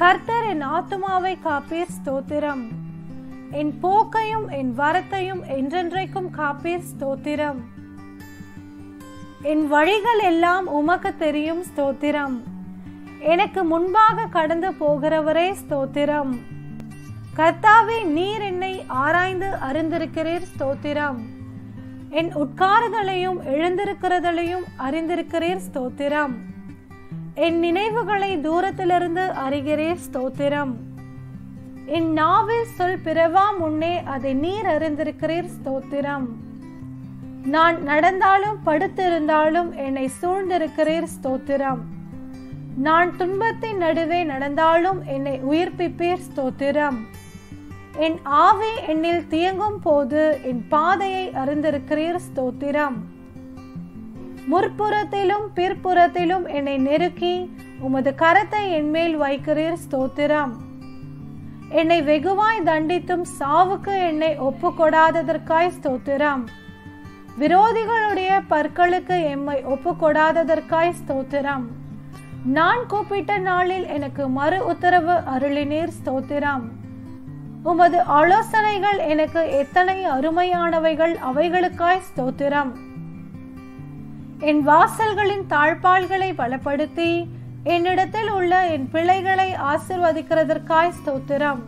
கர்த்தர் என் ஆத்துமாவை காப்பீர் ஸ்தோத்திரம். என் போக்கையும் என் வரத்தையும் என்றென்றைக்கும் காப்பீர் ஸ்தோத்திரம். என் வழிகள் எல்லாம் உமக்கு தெரியும் ஸ்தோத்திரம். எனக்கு முன்பாக கடந்து போகிறவரே ஸ்தோத்திரம். கர்த்தாவே, நீர் என்னை ஆராய்ந்து அறிந்திருக்கிறீர் ஸ்தோத்திரம். என் உட்காருதலையும் எழுந்திருக்கிறதையும் அறிந்திருக்கிறீர் ஸ்தோத்திரம். என் நினைவுகளை தூரத்திலிருந்து அறிகிறீர் ஸ்தோத்திரம். என் நாவில் சொல் பிறவா முன்னே அதை நீர் அறிந்திருக்கிறீர் ஸ்தோத்திரம். நான் நடந்தாலும் படுத்திருந்தாலும் என்னை சூழ்ந்திருக்கிறீர் ஸ்தோத்திரம். நான் துன்பத்தின் நடுவே நடந்தாலும் என்னை உயிர்ப்பிப்பீர் ஸ்தோத்திரம். என் ஆவி என்னில் தியங்கும் போது என் பாதையை அறிந்திருக்கிறீர் ஸ்தோத்திரம். முற்புறத்திலும் பிற்புறத்திலும் என்னை நெருக்கி உமது கரத்தை என்மேல் வைக்கிறீர் ஸ்தோத்திரம். என்னை வெகுவாய் தண்டித்தும் சாவுக்கு என்னை ஒப்பு கொடாததற்காய் ஸ்தோத்திரம். விரோதிகளுடைய பற்களுக்கு எம்மை ஒப்பு கொடாததற்காய் ஸ்தோத்திரம். நான் கூப்பிட்ட நாளில் எனக்கு மறு உத்தரவு அருளினீர் ஸ்தோத்திரம். உமது ஆலோசனைகள் எனக்கு எத்தனை அருமையானவைகள், அவைகளுக்காய் ஸ்தோத்திரம். என் வாசல்களின் தாழ்பால்களை பலப்படுத்தி என்னிடத்தில் உள்ள என் பிள்ளைகளை ஆசிர்வதிக்கிறதற்காய் ஸ்தோத்திரம்.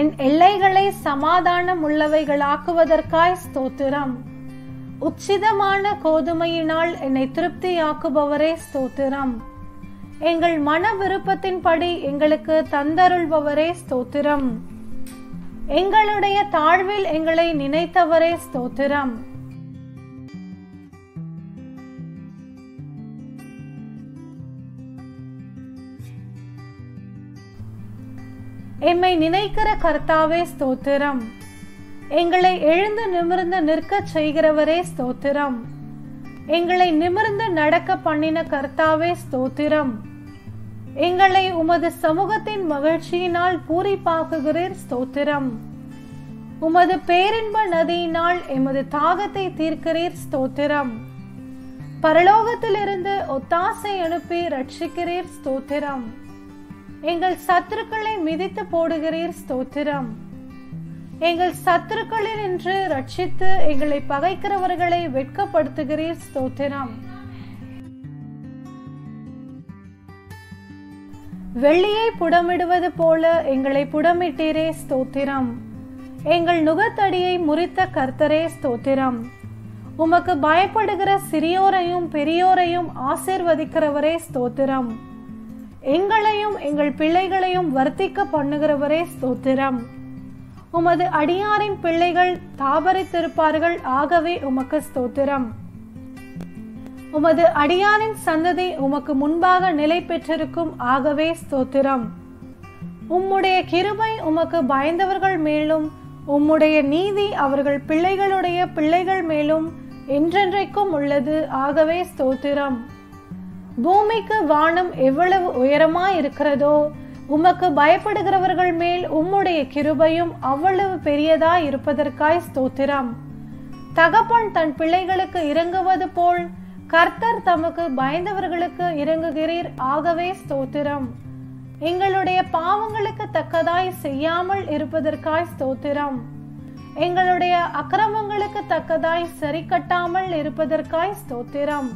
என் எல்லைகளை சமாதானம் உள்ளவைகளாக்குவதற்காய் ஸ்தோத்திரம். உச்சிதமான கோதுமையினால் என்னை திருப்தியாக்குபவரே ஸ்தோத்திரம். எங்கள் மன விருப்பத்தின்படி எங்களுக்கு தந்தருள்பவரே ஸ்தோத்திரம். எங்களுடைய தாழ்வில் எங்களை நினைத்தவரே ஸ்தோத்திரம். எம்மை நினைக்கிற கர்த்தாவே ஸ்தோத்திரம். எங்களை எழுந்து நிமிர்ந்து நிற்க செய்கிறவரே ஸ்தோத்திரம். எங்களை நிமிர்ந்து நடக்க பண்ணின கர்த்தாவே ஸ்தோத்திரம். எங்களை உமது சமூகத்தின் மகிழ்ச்சியினால் பூரிப்பாக்குகிறீர் ஸ்தோத்திரம். உமது பேரின்ப நதியினால் எமது தாகத்தை தீர்க்கிறீர் ஸ்தோத்திரம். பரலோகத்திலிருந்து ஒத்தாசை அனுப்பி ரட்சிக்கிறீர் ஸ்தோத்திரம். எங்கள் சத்துருக்களை மிதித்து போடுகிறீர் ஸ்தோத்திரம். எங்கள் சத்துருக்களில் நின்று ரட்சித்து எங்களை பகைக்கிறவர்களை வெட்கப்படுத்துகிறீர் ஸ்தோத்திரம். வெள்ளியை புடமிடுவது போல எங்களை புடமிட்டீரே ஸ்தோத்திரம். எங்கள் நுகத்தடியை முறித்த கர்த்தரே ஸ்தோத்திரம். உமக்கு பயப்படுகிற சிறியோரையும் பெரியோரையும் ஆசீர்வதிக்கிறவரே ஸ்தோத்திரம். எங்களையும் எங்கள் பிள்ளைகளையும் வர்த்திக்க பண்ணுகிறவரே ஸ்தோத்திரம். உமது அடியாரின் பிள்ளைகள் தாபரித்திருப்பார்கள், ஆகவே உமக்கு ஸ்தோத்திரம். உமது அடியாரின் சந்ததி உமக்கு முன்பாக நிலை பெற்றிருக்கும், ஆகவே ஸ்தோத்திரம். உம்முடைய கிருபை உமக்கு பயந்தவர்கள் மேலும் உம்முடைய நீதி அவர்கள் பிள்ளைகளுடைய பிள்ளைகள் மேலும் என்றென்றைக்கும் உள்ளது, ஆகவே ஸ்தோத்திரம். பூமிக்கு வானம் எவ்வளவு உயரமாய் இருக்கிறதோ உமக்கு பயப்படுகிறவர்கள் மேல் உம்முடைய கிருபையும் அவ்வளவு பெரியதாய் இருப்பதற்காய் ஸ்தோத்திரம். தகப்பன் தன் பிள்ளைகளுக்கு இறங்குவது போல் கர்த்தர் தமக்கு பயந்தவர்களுக்கு இறங்குகிறீர், ஆகவே ஸ்தோத்திரம். எங்களுடைய பாவங்களுக்கு தக்கதாய் செய்யாமல் இருப்பதற்காய் ஸ்தோத்திரம். எங்களுடைய அக்கிரமங்களுக்கு தக்கதாய் சரி கட்டாமல் இருப்பதற்காய் ஸ்தோத்திரம்.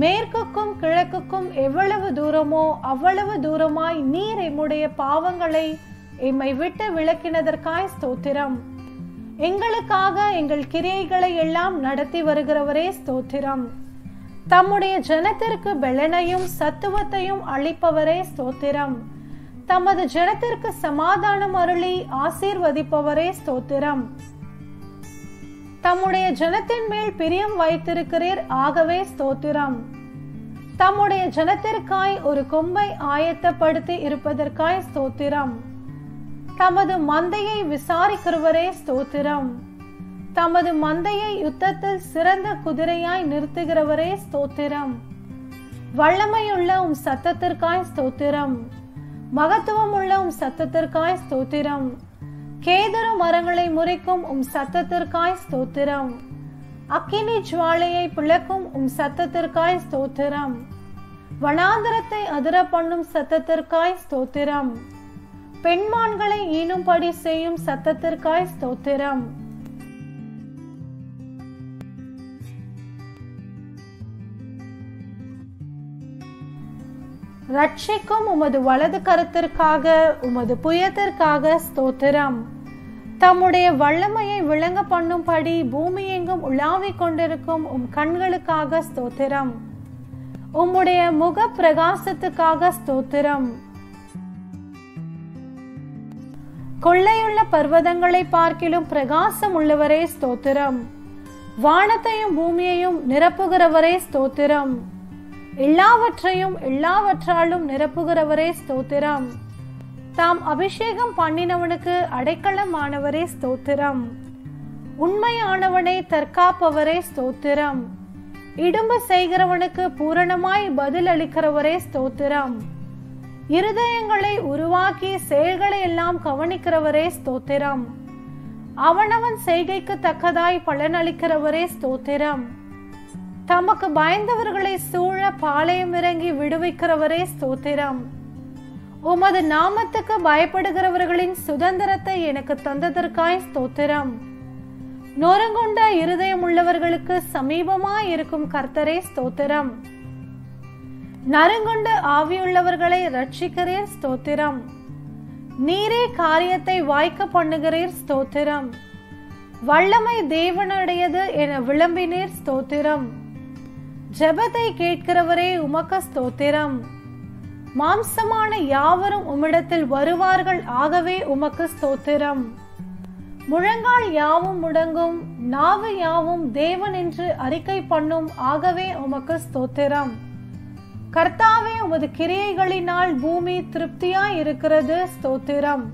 மேற்குக்கும் கிழக்குக்கும் எவ்வளவு தூரமோ அவ்வளவு தூரமாய் நீர் எம்முடைய பாவங்களை எம்மை விட்டு விலக்கினதற்காய் ஸ்தோத்திரம். எங்களுக்காக எங்கள் கிரியைகளை எல்லாம் நடத்தி வருகிறவரே ஸ்தோத்திரம். தம்முடைய ஜனத்திற்கு பெலனையும் சத்துவத்தையும் அளிப்பவரே ஸ்தோத்திரம். தமது ஜனத்திற்கு சமாதானம் அருளி ஆசீர்வதிப்பவரே ஸ்தோத்திரம். தம்முடைய ஜனத்தின் மேல் பிரியம் வைத்திருக்கிறீர், ஆகவே ஸ்தோத்திரம். தம்முடைய ஜனத்திற்காய் ஒரு கொம்பை ஆயத்தப்படுத்தி இருப்பதற்காய் ஸ்தோத்திரம். தமது மந்தையை விசாரிக்கிறவரே ஸ்தோத்திரம். தமது மந்தையை யுத்தத்தில் சிறந்த குதிரையாய் நிறுத்துகிறவரே ஸ்தோத்திரம். வல்லமையுள்ள உம் சத்தத்திற்காய் ஸ்தோத்திரம். மகத்துவம் உள்ள உம் சத்தத்திற்காய் ஸ்தோத்திரம். கேதரு மரங்களை முறிக்கும் உம் சத்தத்திற்காய் ஸ்தோத்திரம். அக்கினி ஜுவாலையை பிளக்கும் உம் சத்தத்திற்காய் ஸ்தோத்திரம். வனாந்தரத்தை அதிர பண்ணும் சத்தத்திற்காய் ஸ்தோத்திரம். பெண்மான்களை ஈனும்படி செய்யும் சத்தத்திற்காய் ஸ்தோத்திரம். ரட்சிக்கும் உமது வலது கரத்திற்காக உமது புயத்திற்காக ஸ்தோத்திரம். தம்முடைய வல்லமையை விளங்க பண்ணும்படி பூமி எங்கும் உலாவிக் கொண்டிருக்கும் உம் கண்களுக்காக ஸ்தோத்திரம். உம்முடைய முக பிரகாசத்துக்காக ஸ்தோத்திரம். கொள்ளையுள்ள பர்வதங்களை பார்க்கிலும் பிரகாசம் உள்ளவரே ஸ்தோத்திரம். வானத்தையும் பூமியையும் நிரப்புகிறவரே ஸ்தோத்திரம். எல்லாவற்றையும் எல்லாவற்றாலும் நிரப்புகிறவரே ஸ்தோத்திரம். தாம் அபிஷேகம் பண்ணினவனுக்கு அடைக்கலமானவரே ஸ்தோத்திரம். உண்மையானவனை தற்காப்பவரே ஸ்தோத்திரம். இடும்பு செய்கிறவனுக்கு பூரணமாய் பதில் அளிக்கிறவரே ஸ்தோத்திரம். இருதயங்களை உருவாக்கி செயல்களை எல்லாம் கவனிக்கிறவரே ஸ்தோத்திரம். அவனவன் செய்கைக்கு தக்கதாய் பலனளிக்கிறவரே ஸ்தோத்திரம். தமக்கு பயந்தவர்களை சூழ பாளையம் இறங்கி விடுவிக்கிறவரே ஸ்தோத்திரம். உமது நாமத்துக்கு பயப்படுகிறவர்களின் சுதந்திரத்தை எனக்கு தந்ததற்காய் ஸ்தோத்திரம். நொறுங்குண்ட இருதயம் உள்ளவர்களுக்கு சமீபமாய் இருக்கும் கர்த்தரே ஸ்தோத்திரம். நறுங்குண்டு ஆவியுள்ளவர்களை ரட்சிக்கிறீர் ஸ்தோத்திரம். நீரே காரியத்தை வாய்க்க பண்ணுகிறீர் ஸ்தோத்திரம். வல்லமை தேவனுடையது என விளம்பினீர் ஸ்தோத்திரம். ஜெபத்தை கேட்கிறவரே உமக்கு ஸ்தோத்திரம். மாம்சமான யாவரும் உம்மிடத்தில் வருவார்கள், ஆகவே உமக்கு ஸ்தோத்திரம். முழங்கால் யாவும் முடங்கும், நாவு யாவும் தேவன் என்று அறிக்கை பண்ணும், ஆகவே உமக்கு ஸ்தோத்திரம். கர்த்தாவே, உமது கிரியைகளினால் பூமி திருப்தியாய் இருக்கிறது ஸ்தோத்திரம்.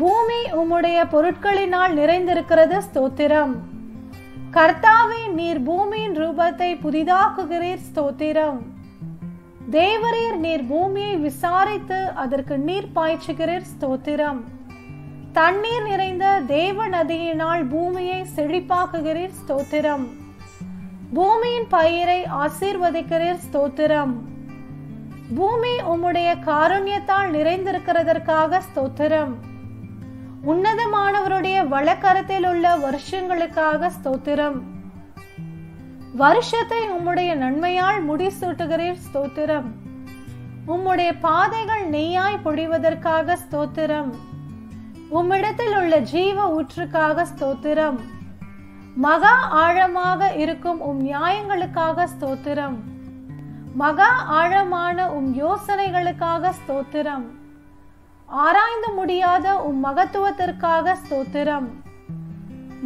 பூமி உம்முடைய பொருட்களினால் நிறைந்திருக்கிறது ஸ்தோத்திரம். கர்த்தாவே, நீர் பூமியின் ரூபத்தை புதிதாக்குகிறீர் ஸ்தோத்திரம். தேவரீர், நீர் பூமியை விசாரித்து அதற்கு நீர் பாய்ச்சுகிறீர் ஸ்தோத்திரம். தண்ணீர் நிறைந்த தேவ நதியினால் பூமியை செழிப்பாக்குகிறீர் ஸ்தோத்திரம். பூமியின் பயிரை ஆசீர்வதிக்கிறீர் ஸ்தோத்திரம். பூமி உம்முடைய காருண்யத்தால் நிறைந்திருக்கிறதற்காக ஸ்தோத்திரம். உன்னதமானவருடைய வலக்கரத்தில் உள்ள வருஷங்களுக்காக ஸ்தோத்திரம். வருஷத்தை உம்முடைய நன்மையால் முடிசூட்டுகிறீர் ஸ்தோத்திரம். உம்முடைய பாதைகள் நெய்யாய் பொழிவதற்காக ஸ்தோத்திரம். உம்மிடத்தில் உள்ள ஜீவ ஊற்றுக்காக ஸ்தோத்திரம். மகா ஆழமாக இருக்கும் உம் நியாயங்களுக்காக ஸ்தோத்திரம். மகா ஆழமான உம் யோசனைகளுக்காக ஸ்தோத்திரம். ஆராய்ந்து முடியாத உம் மகத்துவத்திற்காக ஸ்தோத்திரம்.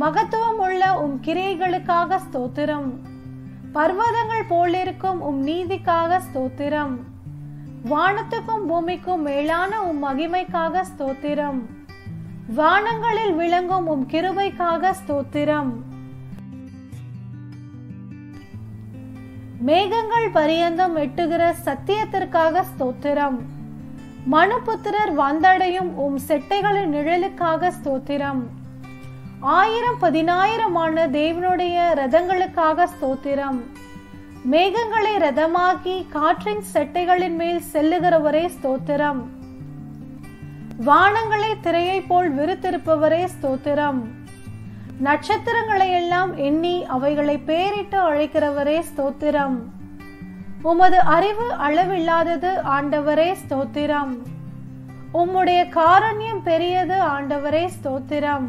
மகத்துவம் உள்ள உம் கிரியைகளுக்காக ஸ்தோத்திரம். பர்வதங்கள் போலிருக்கும் உம் நீதிக்காக ஸ்தோத்திரம். வானத்துக்கும் பூமிக்கும் மேலான உம் மகிமைக்காக ஸ்தோத்திரம். வானங்களில் விளங்கும் உம் கிருபைக்காக ஸ்தோத்திரம். மேகங்கள் பரியந்தம் எட்டுகிற சத்தியத்திற்காக ஸ்தோத்திரம். மனுபுத்திரர் வந்தடையும் உம் செட்டைகளின் நிழலுக்காக ஸ்தோத்திரம். ஆயிரம் பதினாயிரமான தேவனுடைய ரதங்களுக்காக ஸ்தோத்திரம். மேகங்களை ரதமாக்கி காற்றின் செட்டைகளின் மேல் செல்லுகிறவரே ஸ்தோத்திரம். வானங்களை திரையை போல் விரித்திருப்பவரே ஸ்தோத்திரம். நட்சத்திரங்களை எல்லாம் எண்ணி அவைகளை பேரிட்டு அழைக்கிறவரே ஸ்தோத்திரம். உமது அறிவு அளவில்லாதது ஆண்டவரே ஸ்தோத்திரம். உம்முடைய காரண்யம் பெரியது ஆண்டவரே ஸ்தோத்திரம்.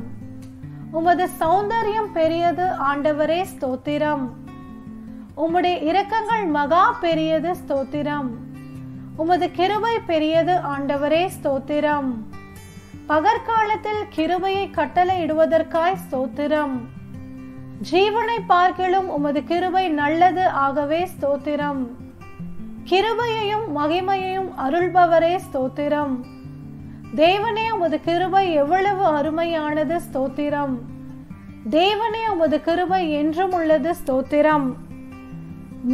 உமது சௌந்தர்யம் பெரியது ஆண்டவரே ஸ்தோத்திரம். உம்முடைய இரக்கங்கள் மகா பெரியது ஸ்தோத்திரம். உமது கிருபை பெரியது ஆண்டவரே ஸ்தோத்திரம். பகற்காலத்தில் கிருபையை கட்டளையிடுவதற்காய் ஸ்தோத்திரம். ஜீவனை பார்க்கிலும் உமது கிருபை நல்லது, ஆகவே ஸ்தோத்திரம். கிருபையையும் மகிமையையும் அருள்பவரே ஸ்தோத்திரம். தேவனே, உமது கிருபை எவ்வளவு அருமையானது ஸ்தோத்திரம். தேவனே, உமது கிருபை என்றும் உள்ளது ஸ்தோத்திரம்.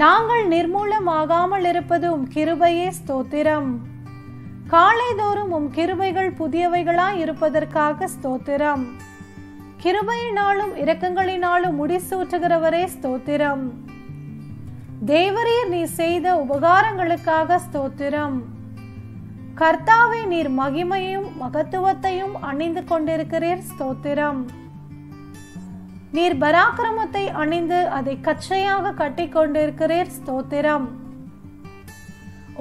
நாங்கள் நிர்மூலமாகாமல் இருப்பது உம் கிருபையே ஸ்தோத்திரம். காலைதோறும் உம் கிருபைகள் புதியவைகளாய் இருப்பதற்காக ஸ்தோத்திரம். கிருபையினாலும் இரக்கங்களினாலும் முடிசூற்றுகிறவரே ஸ்தோத்திரம். தேவரீர், நீர் செய்த உபகாரங்களுக்காக ஸ்தோத்திரம். கர்த்தாவே, நீர் மகிமையும் மகத்துவத்தையும் அணிந்து கொண்டிருக்கிறீர் ஸ்தோத்திரம். நீர் பராக்கிரமத்தை அணிந்து அதை கச்சையாக கட்டி கொண்டிருக்கிறீர் ஸ்தோத்திரம்.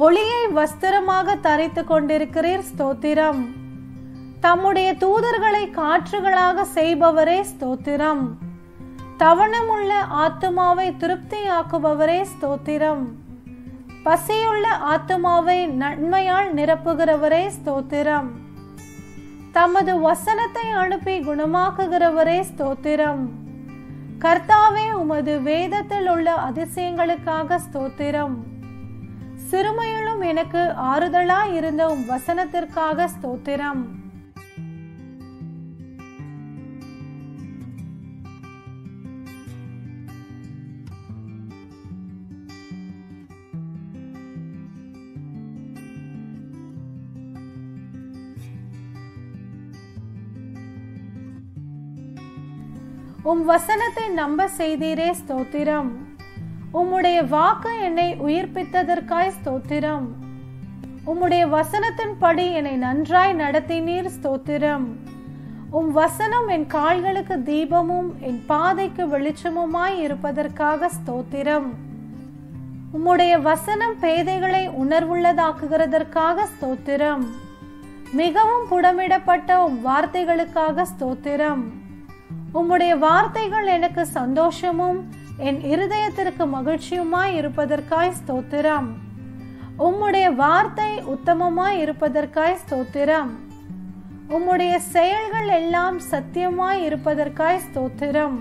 ஒளியை வஸ்திரமாக தரித்து கொண்டிருக்கிறீர், ஸ்தோத்திரம். தம்முடைய தூதர்களை காற்றுகளாக செய்பவரே, ஸ்தோத்திரம். தவணமுள்ள ஆத்துமாவை திருப்தியாக்குபவரே, ஸ்தோத்திரம். பசியுள்ள ஆத்துமாவை நன்மையால் நிரப்புகிறவரே, ஸ்தோத்திரம். தமது வசனத்தை அனுப்பி குணமாக்குகிறவரே, ஸ்தோத்திரம். கர்த்தாவே, உமது வேதத்தில் உள்ள அதிசயங்களுக்காக ஸ்தோத்திரம். சிறுமையிலும் எனக்கு ஆறுதலாய் இருந்த உம் வசனத்திற்காக ஸ்தோத்திரம். உம் வசனத்தை நம்ப செய்தீரே, ஸ்தோத்திரம். உம்முடைய வாக்கு என்னை உயிர்ப்பித்ததற்காய் ஸ்தோத்திரம். உம்முடைய வசனத்தின் படி என்னை நன்றாய் நடத்தினீர், ஸ்தோத்திரம். உம் வசனம் என் கால்களுக்கு தீபமும் என் பாதைக்கு வெளிச்சமுமாய் இருப்பதற்காக ஸ்தோத்திரம். உம்முடைய வசனம் பேதைகளை உணர்வுள்ளதாக்குகிறதற்காக ஸ்தோத்திரம். மிகவும் புடமிடப்பட்ட உம் வார்த்தைகளுக்காக ஸ்தோத்திரம். உம்முடைய வார்த்தைகள் எனக்கு சந்தோஷமும் என் இருதயத்திற்கு மகிழ்ச்சியுமாய் இருப்பதற்காய் ஸ்தோத்திரம். உம்முடைய வார்த்தை உத்தமமாய் இருப்பதற்காய் ஸ்தோத்திரம். உம்முடைய செயல்கள் எல்லாம் சத்தியமாய் இருப்பதற்காய் ஸ்தோத்திரம்.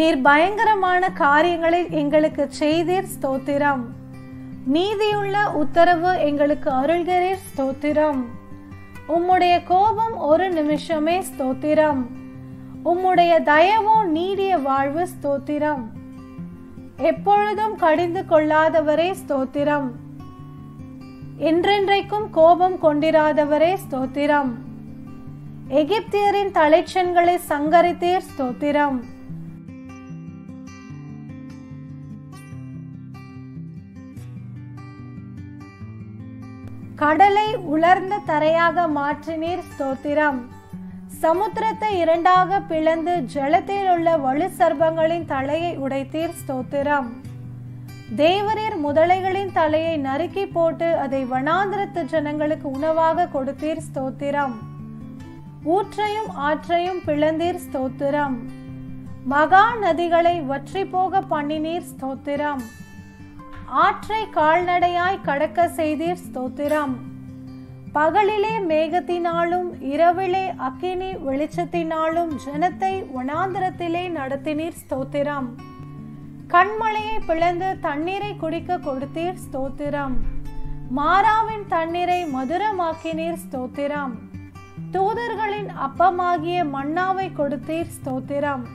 நீர் பயங்கரமான காரியங்களை எங்களுக்கு செய்தீர், ஸ்தோத்திரம். நீதியுள்ள உத்தரவு எங்களுக்கு அருள்கிறீர், ஸ்தோத்திரம். உம்முடைய கோபம் ஒரு நிமிஷமே, ஸ்தோத்திரம். உம்முடைய தயவோ நீடிய வாழ்வு, ஸ்தோத்திரம். எப்பொழுதும் கடிந்து கொள்ளாதவரே, ஸ்தோத்திரம். என்றென்றைக்கும் கோபம் கொண்டிராதவரே, ஸ்தோத்திரம். எகிப்தியரின் தலைச்சன்களை சங்கரித்தீர், ஸ்தோத்திரம். கடலை உலர்ந்த தரையாக மாற்றினீர், ஸ்தோத்திரம். சமுத்திரத்தை இரண்டாக பிளந்து ஜலத்தில் உள்ள வலு சர்பங்களின் தலையை உடைத்தீர், ஸ்தோத்திரம். தேவரீர் முதலைகளின் தலையை நறுக்கி போட்டு அதை வனாந்திரத்து ஜனங்களுக்கு உணவாக கொடுத்தீர், ஸ்தோத்திரம். ஊற்றையும் ஆற்றையும் பிளந்தீர், ஸ்தோத்திரம். மகா நதிகளை வற்றி போக பண்ணினீர், ஸ்தோத்திரம். ஆற்றை கால்நடையாய் கடக்க செய்தீர், ஸ்தோத்திரம். பகலிலே மேகத்தினாலும் இரவிலே அக்கினி வெளிச்சத்தினாலும் ஜனத்தை வனாந்திரத்திலே நடத்தினீர், ஸ்தோத்திரம். கண்மலையை பிளந்து தண்ணீரை குடிக்க கொடுத்தீர், ஸ்தோத்திரம். மாறாவின் தண்ணீரை மதுரமாக்கினீர், ஸ்தோத்திரம். தூதர்களின் அப்பமாகிய மன்னாவை கொடுத்தீர், ஸ்தோத்திரம்.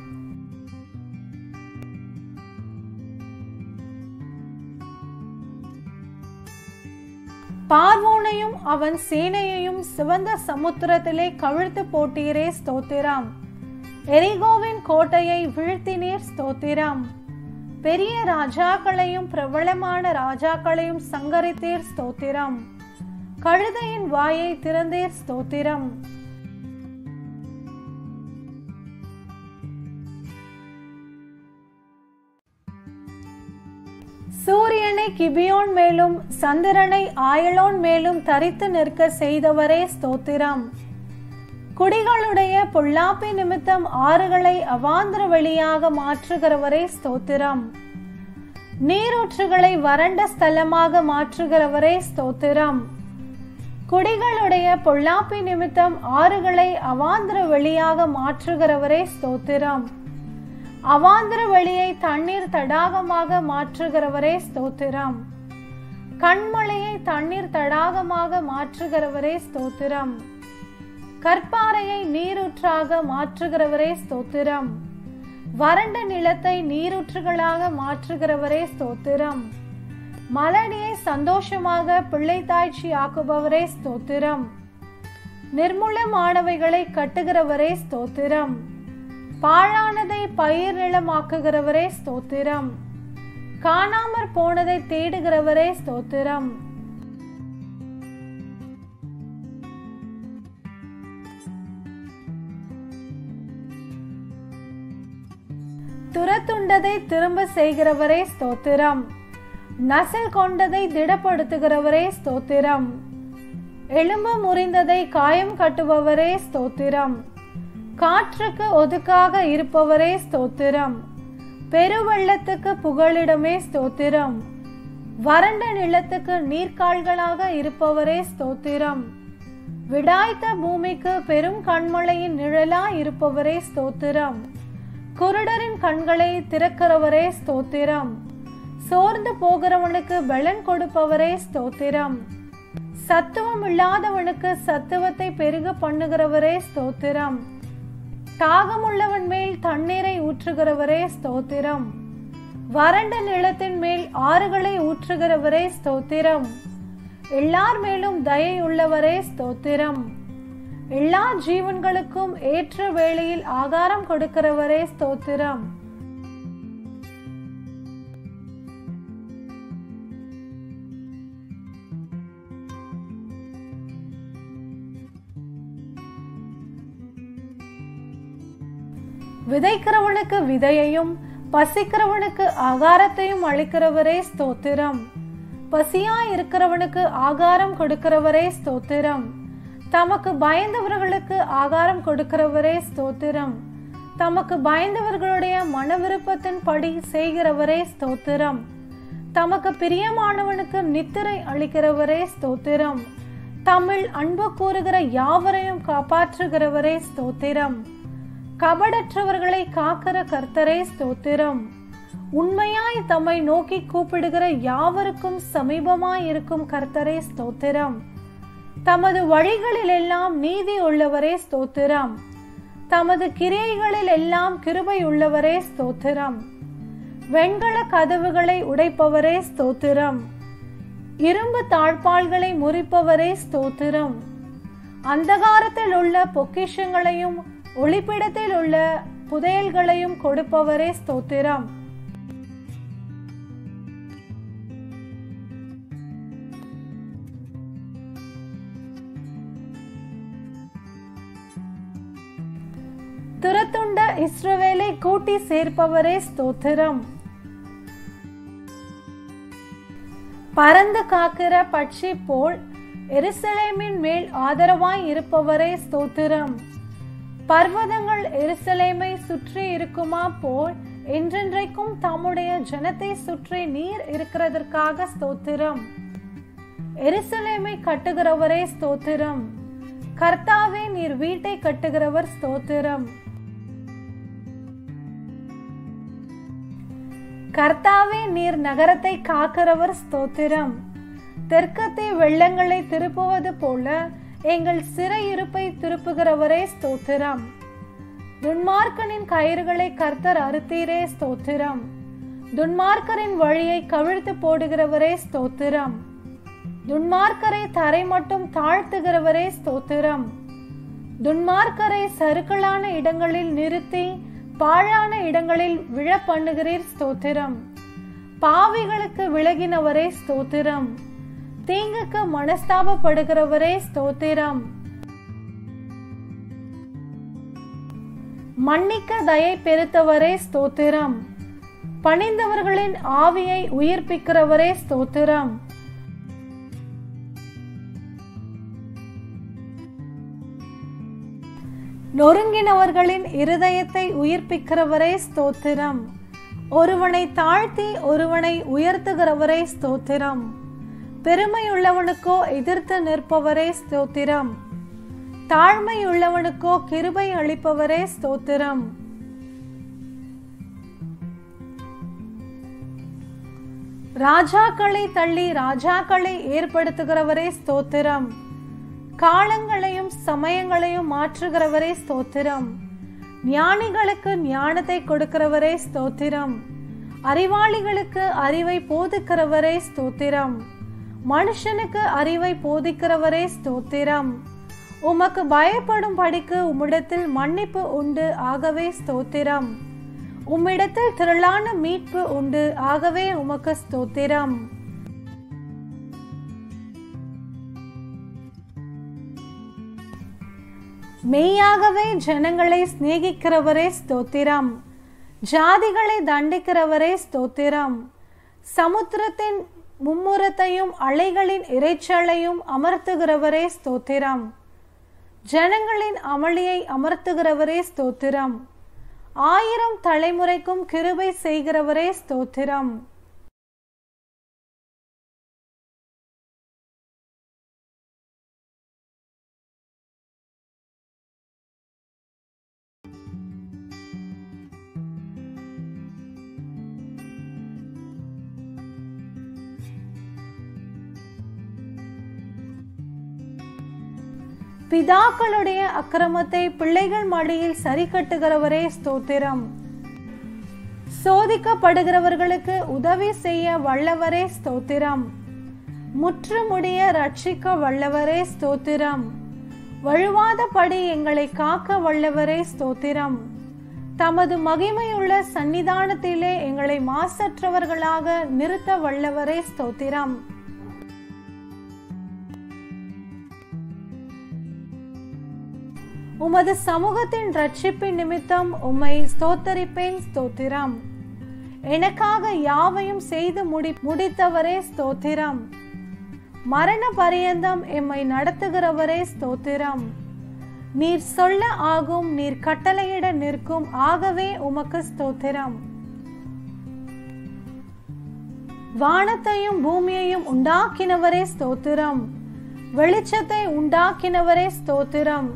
பார்வோனையும் அவன் சேனையையும் சிவந்த சமுத்திரத்திலே கவிழ்த்து போட்டீரே, ஸ்தோத்திரம். எரிகோவின் கோட்டையை வீழ்த்தினீர், ஸ்தோத்திரம். பெரிய ராஜாக்களையும் பிரபலமான ராஜாக்களையும் சங்கரித்தீர், ஸ்தோத்திரம். கழுதையின் வாயை திறந்தீர், ஸ்தோத்திரம். சூரியனை கிபியோன் மேலும் சந்திரனை ஆயலோன் மேலும் தரித்து நிற்க செய்தவரே, ஸ்தோத்திரம். குடிகளுடைய பொல்லாப்பி நிமித்தம் ஆறுகளை அவாந்திர வெளியாக மாற்றுகிறவரே, ஸ்தோத்திரம். நீரூற்றுகளை வறண்ட ஸ்தலமாக மாற்றுகிறவரே, ஸ்தோத்திரம். குடிகளுடைய பொல்லாப்பி நிமித்தம் ஆறுகளை அவாந்திர வெளியாக மாற்றுகிறவரே, ஸ்தோத்திரம். அவாந்திர வழியை தண்ணீர் தடாகமாக மாற்றுகிறவரே, ஸ்தோத்திரம். கண்மலையை தண்ணீர் தடாகமாக மாற்றுகிறவரே, ஸ்தோத்திரம். கற்பாறையை நீரூற்றாக மாற்றுகிறவரே, ஸ்தோத்திரம். வறண்ட நிலத்தை நீரூற்றுகளாக மாற்றுகிறவரே, ஸ்தோத்திரம். மலடியை சந்தோஷமாக பிள்ளை தாய்ச்சி ஆக்குபவரே, ஸ்தோத்திரம். நிர்மூலமானவைகளை கட்டுகிறவரே, ஸ்தோத்திரம். பாழானதை பயிர் நிலமாக்குகிறவரே, ஸ்தோத்திரம். காணாமற் போனதை தேடுகிறவரே, ஸ்தோத்திரம். துரத்துண்டதை திரும்ப செய்கிறவரே ஸ்தோத்திரம். நசல் கொண்டதை திடப்படுத்துகிறவரே ஸ்தோத்திரம். எலும்பு முறிந்ததை காயம் கட்டுபவரே ஸ்தோத்திரம். காற்றுக்கு ஒதுக்காக இருப்பவரே ஸ்தோத்திரம். பெருவெள்ளத்துக்கு புகலிடமே ஸ்தோத்திரம். வறண்ட நிலத்துக்கு நீர்கால்களாக இருப்பவரே ஸ்தோத்திரம். விடாய்த்த பூமிக்கு பெரும் கண்மலையின் நிழலா இருப்பவரே ஸ்தோத்திரம். குருடரின் கண்களை திறக்கிறவரே ஸ்தோத்திரம். சோர்ந்து போகிறவனுக்கு பலன் கொடுப்பவரே ஸ்தோத்திரம். சத்துவம் இல்லாதவனுக்கு சத்துவத்தை பெருக பண்ணுகிறவரே ஸ்தோத்திரம். தாகமுள்ளவன் மேல் தண்ணீரை ஊற்றுகிறவரே ஸ்தோத்திரம். வறண்ட நிலத்தின் மேல் ஆறுகளை ஊற்றுகிறவரே ஸ்தோத்திரம். எல்லார் மேலும் தயை உள்ளவரே ஸ்தோத்திரம். எல்லா ஜீவன்களுக்கும் ஏற்ற வேளையில் ஆகாரம் கொடுக்கிறவரே ஸ்தோத்திரம். விதைக்கிறவனுக்கு விதையையும் பசிக்கிறவனுக்கு ஆகாரத்தையும் அளிக்கிறவரே ஸ்தோத்திரம். பசியாய் இருக்கிறவனுக்கு ஆகாரம் கொடுக்கிறவரே ஸ்தோத்திரம். தமக்கு பயந்தவர்களுக்கு ஆகாரம் கொடுக்கிறவரே ஸ்தோத்திரம். தமக்கு பயந்தவர்களுடைய மன விருப்பத்தின் படி செய்கிறவரே ஸ்தோத்திரம். தமக்கு பிரியமானவனுக்கு நித்திரை அளிக்கிறவரே ஸ்தோத்திரம். தமிழ் அன்பு கூறுகிற யாவரையும் காப்பாற்றுகிறவரே ஸ்தோத்திரம். கபடற்றவர்களை காக்கிற கர்த்தரே ஸ்தோத்திரம். உண்மையாய் தம்மை நோக்கி கூப்பிடுகிற யாவருக்கும் சமீபமாய் இருக்கும் கர்த்தரே ஸ்தோத்திரம். தமது வழிகளில் எல்லாம் நீதி உள்ளவரே ஸ்தோத்திரம். தமது கிரியைகளில் எல்லாம் கிருபை உள்ளவரே ஸ்தோத்திரம். வெண்கல கதவுகளை உடைப்பவரே ஸ்தோத்திரம். இரும்பு தாழ்பால்களை முறிப்பவரே ஸ்தோத்திரம். அந்தகாரத்தில் உள்ள பொக்கிஷங்களையும் ஒளிப்பிடத்தில் உள்ள புதையல்களையும் கொடுப்பவரே ஸ்தோத்திரம். துரத்துண்ட இஸ்ரவேலை கூட்டி சேர்ப்பவரே ஸ்தோத்திரம். பறந்து காக்கிற பட்சி போல் எருசலேமின் மேல் ஆதரவாய் இருப்பவரே ஸ்தோத்திரம். பர்வதங்கள் எருசலேமை சுற்றி இருக்குமா போல் என்றென்றைக்கும் தம்முடைய ஜனத்தை சுற்றி நீர் இருக்கிறதற்காக ஸ்தோத்திரம். எருசலேமை கட்டுகிறவரே ஸ்தோத்திரம். கர்த்தாவே, நீர் வீட்டை கட்டுகிறவர் ஸ்தோத்திரம். கர்த்தாவே, நீர் நகரத்தை காக்கிறவர் ஸ்தோத்திரம். தெற்கத்தை வெள்ளங்களை திருப்புவது போல எங்கள் சிறையிருப்பை திருப்புகிறவரே ஸ்தோத்திரம். துன்மார்க்கனின் கயிறுகளை கர்த்தர் அறுத்தீரே ஸ்தோத்திரம். துன்மார்க்கரின் வழியை கவிழ்த்து போடுகிறவரே ஸ்தோத்திரம். துன்மார்க்கரை தரை மட்டும் தாழ்த்துகிறவரே ஸ்தோத்திரம். துன்மார்க்கரை சறுக்கலான இடங்களில் நிறுத்தி பாழான இடங்களில் விழ பண்ணுகிறீர் ஸ்தோத்திரம். பாவிகளுக்கு விலகினவரே ஸ்தோத்திரம். தீங்குக்கு மனஸ்தாபப்படுகிறவரே ஸ்தோத்திரம். மன்னிக்க தயை பெருத்தவரே ஸ்தோத்திரம். பணிந்தவர்களின் ஆவியை உயிர்ப்பிக்கிறவரே ஸ்தோத்திரம். நொறுங்கினவர்களின் இருதயத்தை உயிர்ப்பிக்கிறவரே ஸ்தோத்திரம். ஒருவனை தாழ்த்தி ஒருவனை உயர்த்துகிறவரே ஸ்தோத்திரம். பெருமையுள்ளவனுக்கோ எதிர்த்து நிற்பவரே ஸ்தோத்திரம். தாழ்மையுள்ளவனுக்கோ கிருபை அளிப்பவரே ஸ்தோத்திரம். ராஜாக்களை தள்ளி ராஜாக்களை ஏற்படுத்துகிறவரே ஸ்தோத்திரம். காலங்களையும் சமயங்களையும் மாற்றுகிறவரே ஸ்தோத்திரம். ஞானிகளுக்கு ஞானத்தை கொடுக்கிறவரே ஸ்தோத்திரம். அறிவாளிகளுக்கு அறிவை போதிக்கிறவரே ஸ்தோத்திரம். மனுஷனுக்கு அறிவை போதிக்கிறவரே ஸ்தோத்திரம். உமக்கு பயப்படும் படிக்கு உம்மிடத்தில் மன்னிப்பு உண்டு, ஆகவே ஸ்தோத்திரம். உம்மிடத்தில் திரளான மீட்பு உண்டு, ஆகவே உமக்கு ஸ்தோத்திரம். மெய்யாகவே ஜனங்களை சிநேகிக்கிறவரே ஸ்தோத்திரம். ஜாதிகளை தண்டிக்கிறவரே ஸ்தோத்திரம். சமுத்திரத்தின் மும்முரத்தையும் அலைகளின் இரைச்சலையும் அமர்த்துகிறவரே ஸ்தோத்திரம். ஜனங்களின் அமளியை அமர்த்துகிறவரே ஸ்தோத்திரம். ஆயிரம் தலைமுறைக்கும் கிருபை செய்கிறவரே ஸ்தோத்திரம். பிதாக்களுடைய அக்கிரமத்தை பிள்ளைகள் மடியில் சரி கட்டுகிறவரே ஸ்தோத்திரம். சோதிக்கப்படுகிறவர்களுக்கு உதவி செய்ய வல்லவரே ஸ்தோத்திரம். முற்றுமுடிய ரட்சிக்க வல்லவரே ஸ்தோத்திரம். வழுவாதபடி எங்களை காக்க வல்லவரே ஸ்தோத்திரம். தமது மகிமையுள்ள சன்னிதானத்திலே எங்களை மாசற்றவர்களாக நிறுத்த வல்லவரே ஸ்தோத்திரம். உமது சமூகத்தின் ரட்சிப்பின் நிமித்தம் உம்மை ஸ்தோத்தரிப்பேன் ஸ்தோத்திரம். எனக்காக யாவையும் செய்து முடி முடித்தவரே ஸ்தோத்திரம். மரண பரியந்தம் எம்மை நடத்துகிறவரே ஸ்தோத்திரம். நீர் சொல்ல ஆகும், நீர் கட்டளையிட நிற்கும், ஆகவே உமக்கு ஸ்தோத்திரம். வானத்தையும் பூமியையும் உண்டாக்கினவரே ஸ்தோத்திரம். வெளிச்சத்தை உண்டாக்கினவரே ஸ்தோத்திரம்.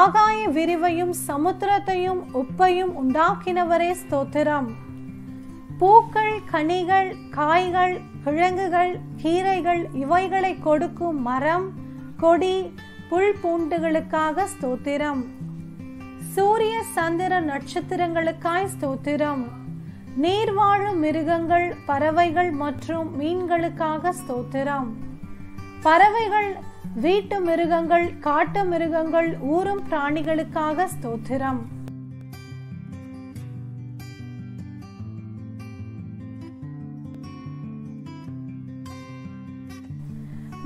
ஆகாய விரிவையும் சமுத்திரத்தையும் உப்பையும் உண்டாக்கினவரே ஸ்தோத்திரம். பூக்கள், கனிகள், காய்கள், கிழங்குகள், கீரைகள் இவைகளை கொடுக்கும் மரம், கொடி, புல் பூண்டுகளுக்காக ஸ்தோத்திரம். சூரிய சந்திர நட்சத்திரங்களுக்காய் ஸ்தோத்திரம். நீர் வாழும் மிருகங்கள், பறவைகள் மற்றும் மீன்களுக்காக ஸ்தோத்திரம். பறவைகள், வீட்டு மிருகங்கள், காட்டு மிருகங்கள், ஊரும் பிராணிகளுக்காக ஸ்தோத்திரம்.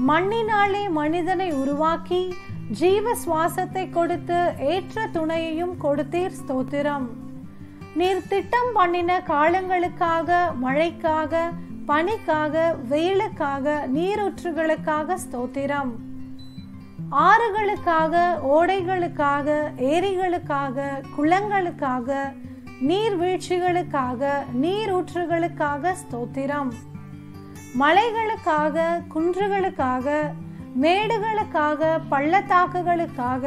மண்ணினாலே மனிதனை உருவாக்கி ஜீவ சுவாசத்தை கொடுத்து ஏற்ற துணையையும் கொடுத்தீர் ஸ்தோத்திரம். நீர் திட்டம் பண்ணின காலங்களுக்காக, மழைக்காக, பனிக்காக, வெயிலுக்காக, நீரூற்றுகளுக்காக ஸ்தோத்திரம். ஆறுகளுக்காக, ஓடைகளுக்காக, ஏரிகளுக்காக, குளங்களுக்காக, நீர்வீழ்ச்சிகளுக்காக, நீரூற்றுகளுக்காக ஸ்தோத்திரம். மலைகளுக்காக, குன்றுகளுக்காக, மேடுகளுக்காக, பள்ளத்தாக்குகளுக்காக,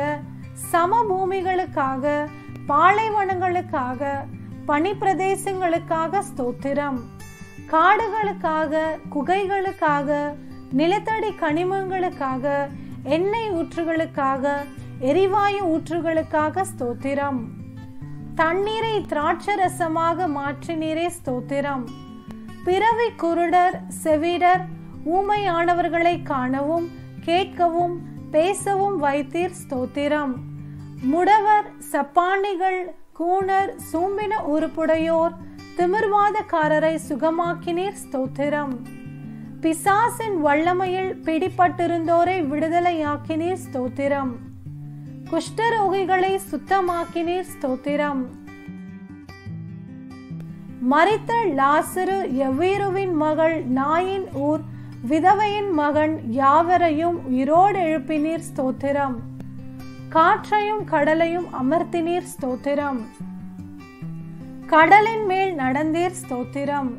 சமபூமிகளுக்காக, பாலைவனங்களுக்காக, பனிப்பிரதேசங்களுக்காக ஸ்தோத்திரம். காடுகளுக்காக, குகைகளுக்காக, நிலத்தடி கனிமங்களுக்காக, எண்ணெய் ஊற்றுகளுக்காக, எரிவாயு ஊற்றுகளுக்காக ஸ்தோத்திரம். தண்ணீரை திராட்சை ரசமாக மாற்றினீரே ஸ்தோத்திரம். பிறவி குருடர், செவிடர், ஊமையானவர்களை காணவும் கேட்கவும் பேசவும் வைத்தீர் ஸ்தோத்திரம். முடவர், சப்பானிகள், கூணர், சூம்பின உறுப்புடையோர், திமிர்வாதக்காரரை சுகமாக்கினீர் ஸ்தோத்திரம். பிசாசின் வல்லமையில் பிடிபட்டிருந்தோரை விடுதலையாக்கினீர் ஸ்தோத்திரம். குஷ்டரோகிகளை சுத்தமாக்கினீர் ஸ்தோத்திரம். மரித்த லாசரு, எவ்வீருவின் மகள், நாயின் ஊர், விதவையின் மகன் யாவரையும் உயிரோடு எழுப்பினீர் ஸ்தோத்திரம். காற்றையும் கடலையும் அமர்த்தினீர் ஸ்தோத்திரம். கடலின் மேல் நடந்தீர் ஸ்தோத்திரம்.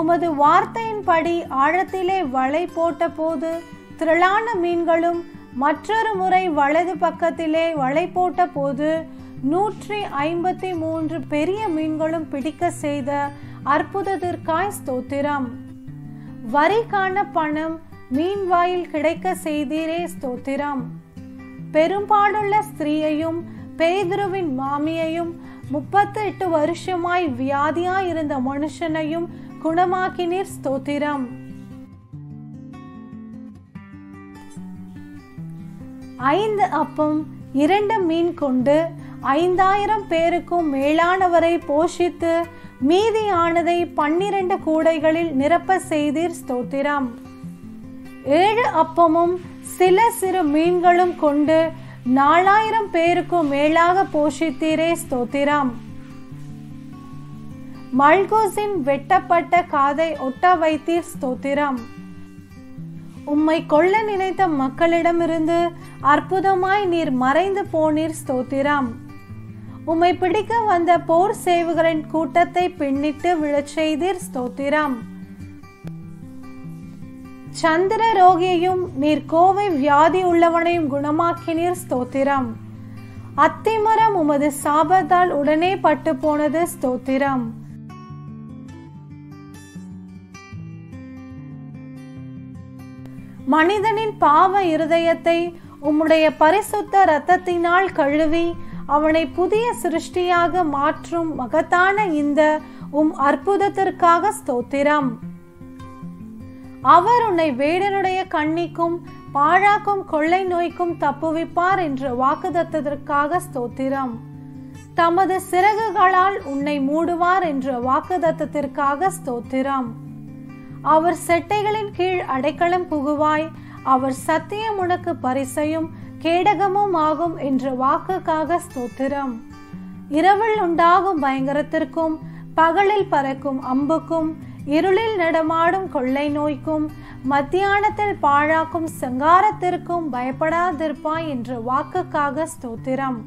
உமது வார்த்தையின்படி ஆழத்திலே வலை போட்ட போது திரளான மீன்களும், மற்றொரு முறை வலது பக்கத்திலே வலை போட்ட போது நூற்றி ஐம்பத்தி மூன்று பெரிய மீன்களும் பிடிக்க செய்த அற்புதத்திற்காய் ஸ்தோத்திரம். வரிக்கான பணம் மீன் வாயில் கிடைக்க செய்தீரே ஸ்தோத்திரம். பெரும்பாடுள்ள ஸ்திரீயையும் பேதுருவின் மாமியையும் முப்பத்தி எட்டு வருஷமாய் வியாதியாய் இருந்த மனுஷனையும் குணமாக்கினீர் ஸ்தோத்திரம். ஐந்து அப்பம் இரண்டு மீன் கொண்டு ஐந்தாயிரம் பேருக்கும் மேலானவரை போஷித்து மீதியானதை பன்னிரண்டு கூடைகளில் நிரப்ப செய்தீர் ஸ்தோத்திரம். ஏழு அப்பமும் சில சிறு மீன்களும் கொண்டு நாலாயிரம் பேருக்கும் மேலாக போஷித்தீரே, ஸ்தோத்திரம். மல்கூசின் வெட்டப்பட்ட காதை ஒட்ட வைத்தீர், ஸ்தோத்திரம். உம்மை கொள்ள நினைத்த மக்களிடமிருந்து அற்புதமாய் நீர் மறைந்து போனீர், ஸ்தோத்திரம். உம்மை பிடிக்க வந்த போர் சேவகரின் கூட்டத்தை பின்னிட்டு விழச் செய்தீர், ஸ்தோத்திரம். சந்திர ரோகியையும் நீர் கோவை வியாதி உள்ளவனையும் குணமாக்கினீர், ஸ்தோத்திரம். அத்திமரம் உமது சாபத்தால் உடனே பட்டு போனது, ஸ்தோத்திரம். மனிதனின் பாவ இருதயத்தை உம்முடைய பரிசுத்த இரத்தத்தினால் கழுவி அவனை புதிய சிருஷ்டியாக மாற்றும் மகத்தான இந்த உம் அற்புதத்திற்காக ஸ்தோத்திரம். அவர் உன்னை வேடனுடைய கண்ணிக்கும் பாழாக்கும் கொள்ளை நோய்க்கும் தப்புவிப்பார் என்ற வாக்குதத்தத்திற்காக ஸ்தோத்திரம். தமது சிறகுகளால் உன்னை மூடுவார் என்ற வாக்குதத்தத்திற்காக ஸ்தோத்திரம். அவர் செட்டைகளின் கீழ் அடைக்கலம் புகுவாய், அவர் சத்தியம் உனக்கு பரிசையும் கேடகமும் ஆகும் என்ற வாக்குக்காக ஸ்தோத்திரம். இரவில் உண்டாகும் பயங்கரத்திற்கும் பகலில் பறக்கும் அம்புக்கும் இருளில் நடமாடும் கொள்ளை நோய்க்கும் மத்தியானத்தில் பாழாக்கும் சங்காரத்திற்கும் பயப்படாதிருப்பாய் என்ற வாக்குக்காக ஸ்தோத்திரம்.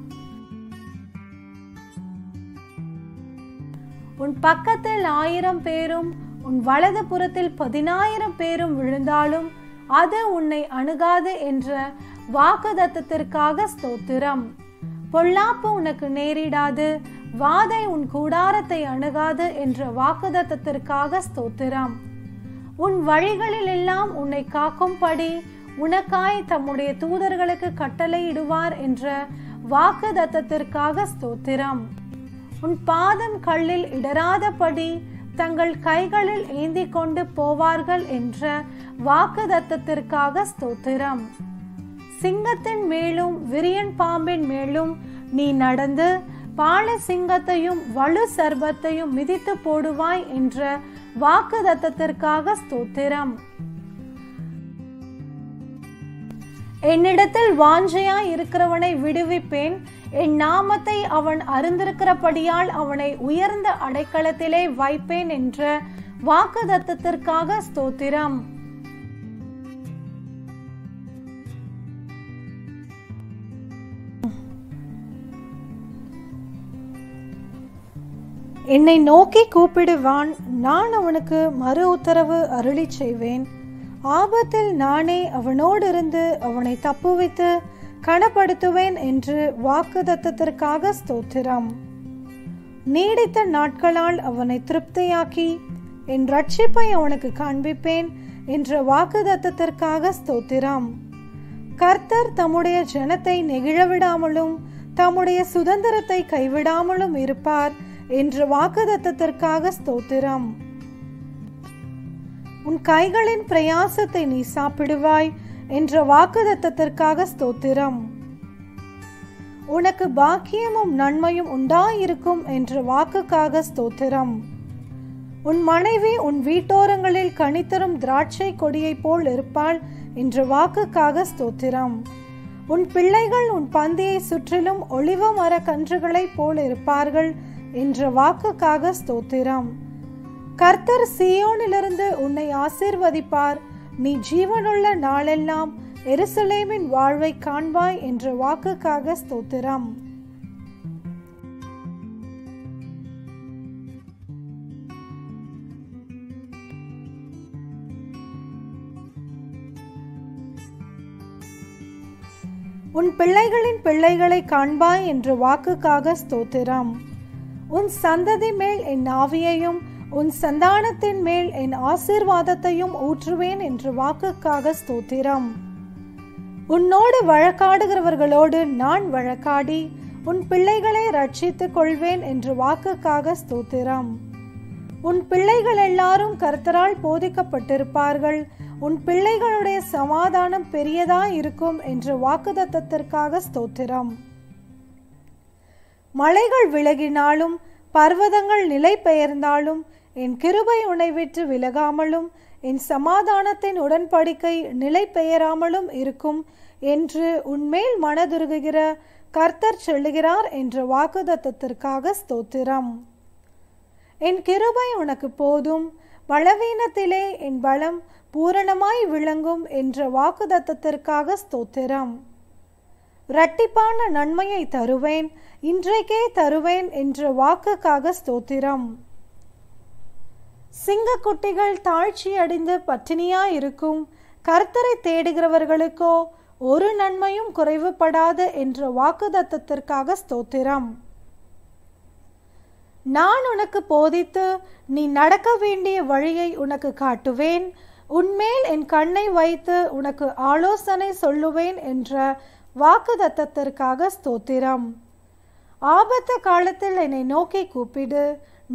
உன் பக்கத்தில் ஆயிரம் பேரும் உன் வலது புறத்தில் பதினாயிரம் பேரும் விழுந்தாலும் அது உன்னை அணுகாது என்ற வாக்குதத்தத்திற்காக ஸ்தோத்திரம். பொல்லாப்பு உனக்கு நேரிடாது, வாதை உன் கூடாரத்தை அணுகாது என்ற வாக்குதத்தத்திற்காக ஸ்தோத்திரம். உன் வழிகளில் எல்லாம் உன்னை காக்கும்படி உனக்காய் தம்முடைய தூதர்களுக்கு கட்டளையிடுவார் என்ற வாக்குதத்தத்திற்காக ஸ்தோத்திரம். உன் பாதம் கல்லில் இடராதபடி தங்கள் கைகளில் ஏந்தி கொண்டு போவார்கள் என்ற வாக்குதத்தத்திற்காக ஸ்தோத்திரம். சிங்கத்தின் மேலும் விரியன் பாம்பின் மேலும் நீ நடந்து பாலை சிங்கத்தையும் வலு சர்பத்தையும் மிதித்து போடுவாய் என்ற வாக்குதத்தத்திற்காக ஸ்தோத்திரம். என்னிடத்தில் வாஞ்சையாய் இருக்கிறவனை விடுவிப்பேன், என் நாமத்தை அவன் அறிந்திருக்கிறபடியால் அவனை உயர்ந்த அடைக்கலத்திலே வைப்பேன் என்ற வாக்குதத்தத்திற்காக ஸ்தோத்திரம். என்னை நோக்கி கூப்பிடுவான், நான் அவனுக்கு மறு உத்தரவு அருளி செய்வேன். ஆபத்தில் நானே அவனோடிருந்து அவனை தப்புவித்து கனப்படுத்துவேன் என்று வாக்குதத்தத்திற்காக ஸ்தோத்திரம். நீடித்த நாட்களால் அவனை திருப்தியாக்கி என் ரட்சிப்பை அவனுக்கு காண்பிப்பேன் என்ற வாக்குதத்தத்திற்காக ஸ்தோத்திரம். கர்த்தர் தம்முடைய ஜனத்தை நெகிழவிடாமலும் தம்முடைய சுதந்திரத்தை கைவிடாமலும் இருப்பார் என்ற வாக்குதத்தத்திற்காக ஸ்தோத்திரம். உன் கைகளின் பிரயாசத்தை நீ சாப்பிடுவாய் என்ற வாக்குதத்தத்திற்காக ஸ்தோத்திரம். உனக்கு பாக்கியமும் நன்மையும் உண்டாயிருக்கும் என்ற வாக்குக்காக ஸ்தோத்திரம். உன் மனைவி உன் வீட்டோரங்களில் கனித்தரும் திராட்சை கொடியை போல் இருப்பாள் என்ற வாக்குக்காக ஸ்தோத்திரம். உன் பிள்ளைகள் உன் பந்தியை சுற்றிலும் ஒலிவ மர கன்றுகளை போல் இருப்பார்கள் என்ற வாக்குக்காக ஸ்தோத்திரம். கர்த்தர் சீயோனிலிருந்து உன்னை ஆசீர்வதிப்பார், நீ ஜீவனுள்ள நாளெல்லாம் எருசலேமின் வாழ்வை காண்பாய் என்ற வாக்குக்காக ஸ்தோத்திரம். உன் பிள்ளைகளின் பிள்ளைகளை காண்பாய் என்ற வாக்குக்காக ஸ்தோத்திரம். உன் சந்ததி மேல் என் ஆவியையும் உன் சந்தானத்தின் மேல் என் ஆசீர்வாதத்தையும் ஊற்றுவேன் என்ற வாக்குக்காக ஸ்தோத்திரம். உன்னோடு வழக்காடுகிறவர்களோடு நான் வழக்காடி உன் பிள்ளைகளை ரட்சித்துக் கொள்வேன் என்ற வாக்குக்காக ஸ்தோத்திரம். உன் பிள்ளைகள் எல்லாரும் கர்த்தரால் போதிக்கப்பட்டிருப்பார்கள், உன் பிள்ளைகளுடைய சமாதானம் பெரியதாய் இருக்கும் என்ற வாக்குதத்தத்திற்காக ஸ்தோத்திரம். மலைகள் விலகினாலும் பர்வதங்கள் நிலை பெயர்ந்தாலும் என் கிருபை உன்னை விட்டு விலகாமலும் என் சமாதானத்தின் உடன்படிக்கை நிலை பெயராமலும் இருக்கும் என்று உன்மேல் மனதுருகுகிற கர்த்தர் சொல்லுகிறார் என்ற வாக்குதத்தத்திற்காக ஸ்தோத்திரம். என் கிருபை உனக்கு போதும், பலவீனத்திலே என் பலம் பூரணமாய் விளங்கும் என்ற வாக்குதத்தத்திற்காக ஸ்தோத்திரம். இரட்டிப்பான நன்மையை தருவேன், இன்றைக்கே தருவேன் என்ற வாக்குக்காக ஸ்தோத்திரம். சிங்கக்குட்டிகள் தாழ்ச்சி அடைந்து பட்டினியாயிருக்கும், கர்த்தரை தேடுகிறவர்களுக்கோ ஒரு நன்மையும் குறைவுபடாது என்ற வாக்குதத்தத்திற்காக ஸ்தோத்திரம். நான் உனக்கு போதித்து நீ நடக்க வேண்டிய வழியை உனக்கு காட்டுவேன், உன்மேல் என் கண்ணை வைத்து உனக்கு ஆலோசனை சொல்லுவேன் என்ற வாக்குதத்தத்திற்காக ஸ்தோத்திரம். ஆபத்து காலத்தில் என்னை நோக்கி கூப்பிடு,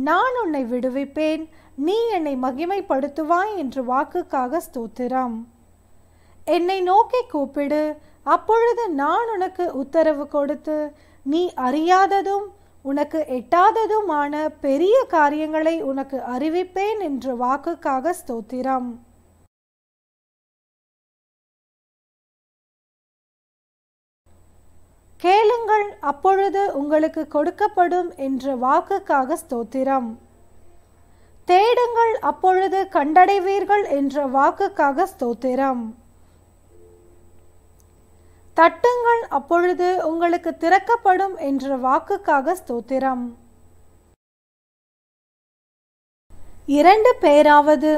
நான் உன்னை விடுவிப்பேன், நீ என்னை மகிமைப்படுத்துவாய் என்ற வாக்குக்காக ஸ்தோத்திரம். என்னை நோக்கி கூப்பிடு, அப்பொழுது நான் உனக்கு உத்தரவு கொடுத்து நீ அறியாததும் உனக்கு எட்டாததுமான பெரிய காரியங்களை உனக்கு அறிவிப்பேன் என்ற வாக்குக்காக ஸ்தோத்திரம். கேளுங்கள், அப்பொழுது உங்களுக்கு கொடுக்கப்படும் என்ற வாக்குக்காக ஸ்தோத்திரம். தேடுங்கள், அப்பொழுது கண்டடைவீர்கள் என்ற வாக்குக்காக ஸ்தோத்திரம். தட்டுங்கள், அப்பொழுது உங்களுக்கு திறக்கப்படும் என்ற வாக்குக்காக ஸ்தோத்திரம். இரண்டு பேராவது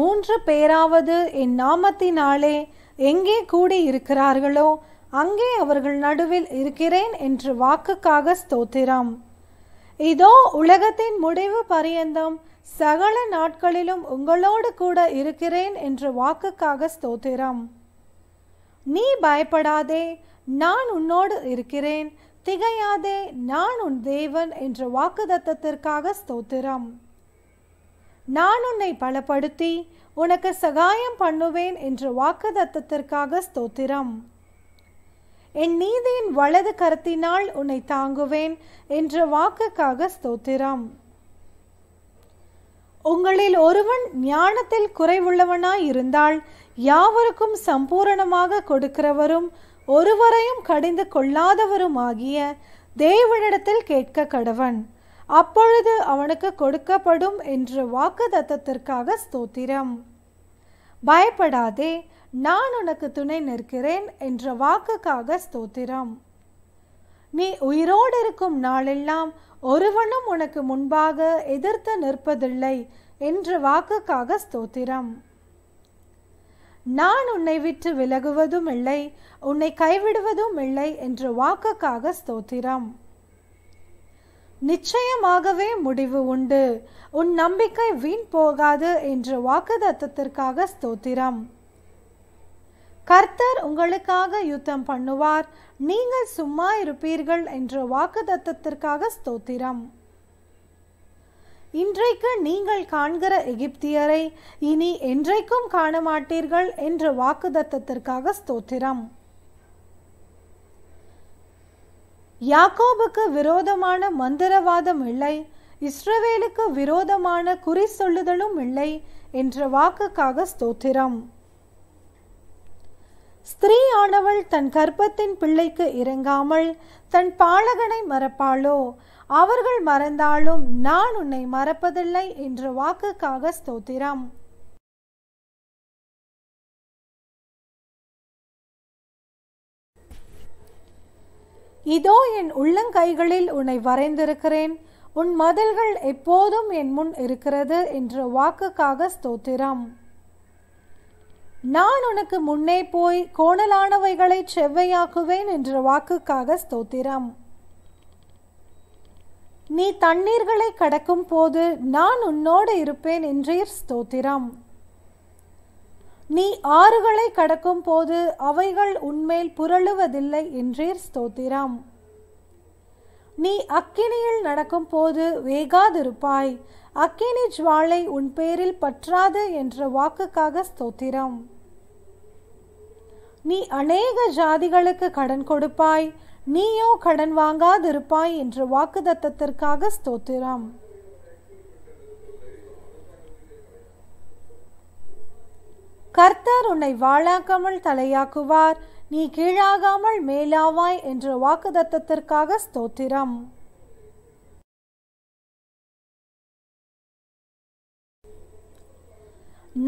மூன்று பேராவது என் நாமத்தினாலே எங்கே கூடி இருக்கிறார்களோ அங்கே அவர்கள் நடுவில் இருக்கிறேன் என்ற வாக்குக்காக ஸ்தோத்திரம். இதோ உலகத்தின் முடிவு பரியந்தம் சகல நாட்களிலும் உங்களோடு கூட இருக்கிறேன் என்ற வாக்குக்காக ஸ்தோத்திரம். நீ பயப்படாதே, நான் உன்னோடு இருக்கிறேன், திகையாதே, நான் உன் தேவன் என்ற வாக்குதத்தத்திற்காக ஸ்தோத்திரம். நான் உன்னை பலப்படுத்தி உனக்கு சகாயம் பண்ணுவேன் என்ற வாக்குதத்தத்திற்காக ஸ்தோத்திரம். என் நீதியின் வலது கரத்தினால் உன்னை தாங்குவேன் என்ற வாக்குக்காக ஸ்தோத்திரம். உங்களில் ஒருவன் ஞானத்தில் குறைவுள்ளவனாய் இருந்தால் யாவருக்கும் சம்பூரணமாக கொடுக்கிறவரும் ஒருவரையும் கடிந்து கொள்ளாதவருமாகிய தேவனிடத்தில் கேட்க கடவன், அப்பொழுது அவனுக்கு கொடுக்கப்படும் என்ற வாக்குதத்தத்திற்காக ஸ்தோத்திரம். பயப்படாதே, நான் உனக்கு துணை நிற்கிறேன் என்ற வாக்குக்காக ஸ்தோத்திரம். நீ உயிரோடு இருக்கும் நாளெல்லாம் ஒருவனும் உனக்கு முன்பாக எதிர்த்து நிற்பதில்லை என்ற வாக்குக்காக ஸ்தோத்திரம். நான் உன்னை விட்டு விலகுவதும் இல்லை, உன்னை கைவிடுவதும் இல்லை என்ற வாக்குக்காக ஸ்தோத்திரம். நிச்சயமாகவே முடிவு உண்டு, உன் நம்பிக்கை வீண் போகாது என்ற வாக்குதத்தத்திற்காக ஸ்தோத்திரம். கர்த்தர் உங்களுக்காக யுத்தம் பண்ணுவார், நீங்கள் சும்மா இருப்பீர்கள் என்ற வாக்குதத்தத்திற்காக ஸ்தோத்திரம். இன்றைக்கு நீங்கள் காண்கிற எகிப்தியரை இனி என்றைக்கும் காண மாட்டீர்கள் என்ற வாக்குதத்தத்திற்காக ஸ்தோத்திரம். யாக்கோபுக்கு விரோதமான மந்திரவாதம் இல்லை, இஸ்ரவேலுக்கு விரோதமான குறி சொல்லுதலும் இல்லை என்ற வாக்குக்காக ஸ்தோத்திரம். ஸ்திரீயானவள் தன் கர்ப்பத்தின் பிள்ளைக்கு இறங்காமல் தன் பாலகனை மறப்பாளோ, அவர்கள் மறந்தாலும் நான் உன்னை மறப்பதில்லை என்ற வாக்குக்காக ஸ்தோத்திரம். இதோ என் உள்ளங்கைகளில் உன்னை வரைந்திருக்கிறேன், உன் மதில்கள் எப்போதும் என் முன் இருக்கிறது என்ற வாக்குக்காக ஸ்தோத்திரம். நான் உனக்கு முன்னே போய் கோணலானவைகளை செவ்வையாக்குவேன் என்ற வாக்குக்காக ஸ்தோத்திரம். நீ தண்ணீர்களை கடக்கும் போது நான் உன்னோடு இருப்பேன் என்றீர் ஸ்தோத்திரம். நீ ஆறுகளை கடக்கும் போது அவைகள் உன்மேல் புரளுவதில்லை என்றீர் ஸ்தோத்திரம். நீ அக்கினியில் நடக்கும் போது வேகாதிருப்பாய், அக்கினி ஜுவாலை உன் பேரில் பற்றாது என்ற வாக்குக்காக ஸ்தோத்திரம். நீ அநேக ஜாதிகளுக்கு கடன் கொடுப்பாய், நீயோ கடன் வாங்காதிருப்பாய் என்ற வாக்குதத்தத்திற்காக ஸ்தோத்திரம். கர்த்தர் உன்னை வாழாக்காமல் தலையாக்குவார், நீ கீழாகாமல் மேலாவாய் என்ற வாக்குதத்தத்திற்காக ஸ்தோத்திரம்.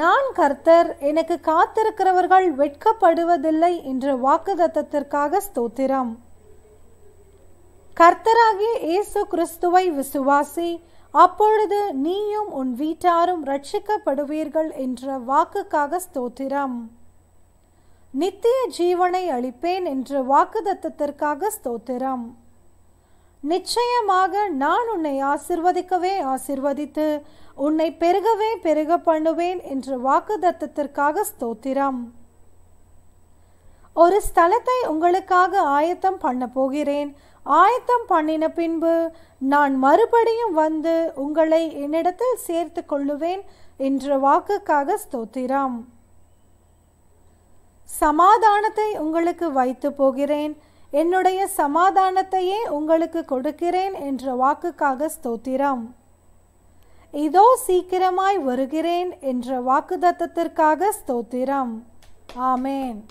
நான் கர்த்தர், எனக்கு காத்திருக்கிறவர்கள் வெட்கப்படுவதில்லை என்ற வாக்குதத்தத்திற்காக ஸ்தோத்திரம். கர்த்தராகிய இயேசு கிறிஸ்துவை விசுவாசி, அப்பொழுது நீயும் உன் வீட்டாரும் ரட்சிக்கப்படுவீர்கள் என்ற வாக்குக்காக ஸ்தோத்திரம். நித்திய ஜீவனை அளிப்பேன் என்ற வாக்குதத்தத்திற்காக ஸ்தோத்திரம். நிச்சயமாக நான் உன்னை ஆசிர்வதிக்கவே ஆசிர்வதித்து உன்னை பெருகவே பெருக பண்ணுவேன் என்ற வாக்குதத்தத்திற்காக ஸ்தோத்திரம். ஒரு ஸ்தலத்தை உங்களுக்காக ஆயத்தம் பண்ண போகிறேன், ஆயத்தம் பண்ணின பின்பு நான் மறுபடியும் வந்து உங்களை என்னிடத்தில் சேர்த்து கொள்ளுவேன் என்ற வாக்குக்காக ஸ்தோத்திரம். சமாதானத்தை உங்களுக்கு வைத்து போகிறேன், என்னுடைய சமாதானத்தையே உங்களுக்கு கொடுக்கிறேன் என்ற வாக்குக்காக ஸ்தோத்திரம். இதோ சீக்கிரமாய் வருகிறேன் என்ற வாக்குதத்தத்திற்காக ஸ்தோத்திரம். ஆமேன்.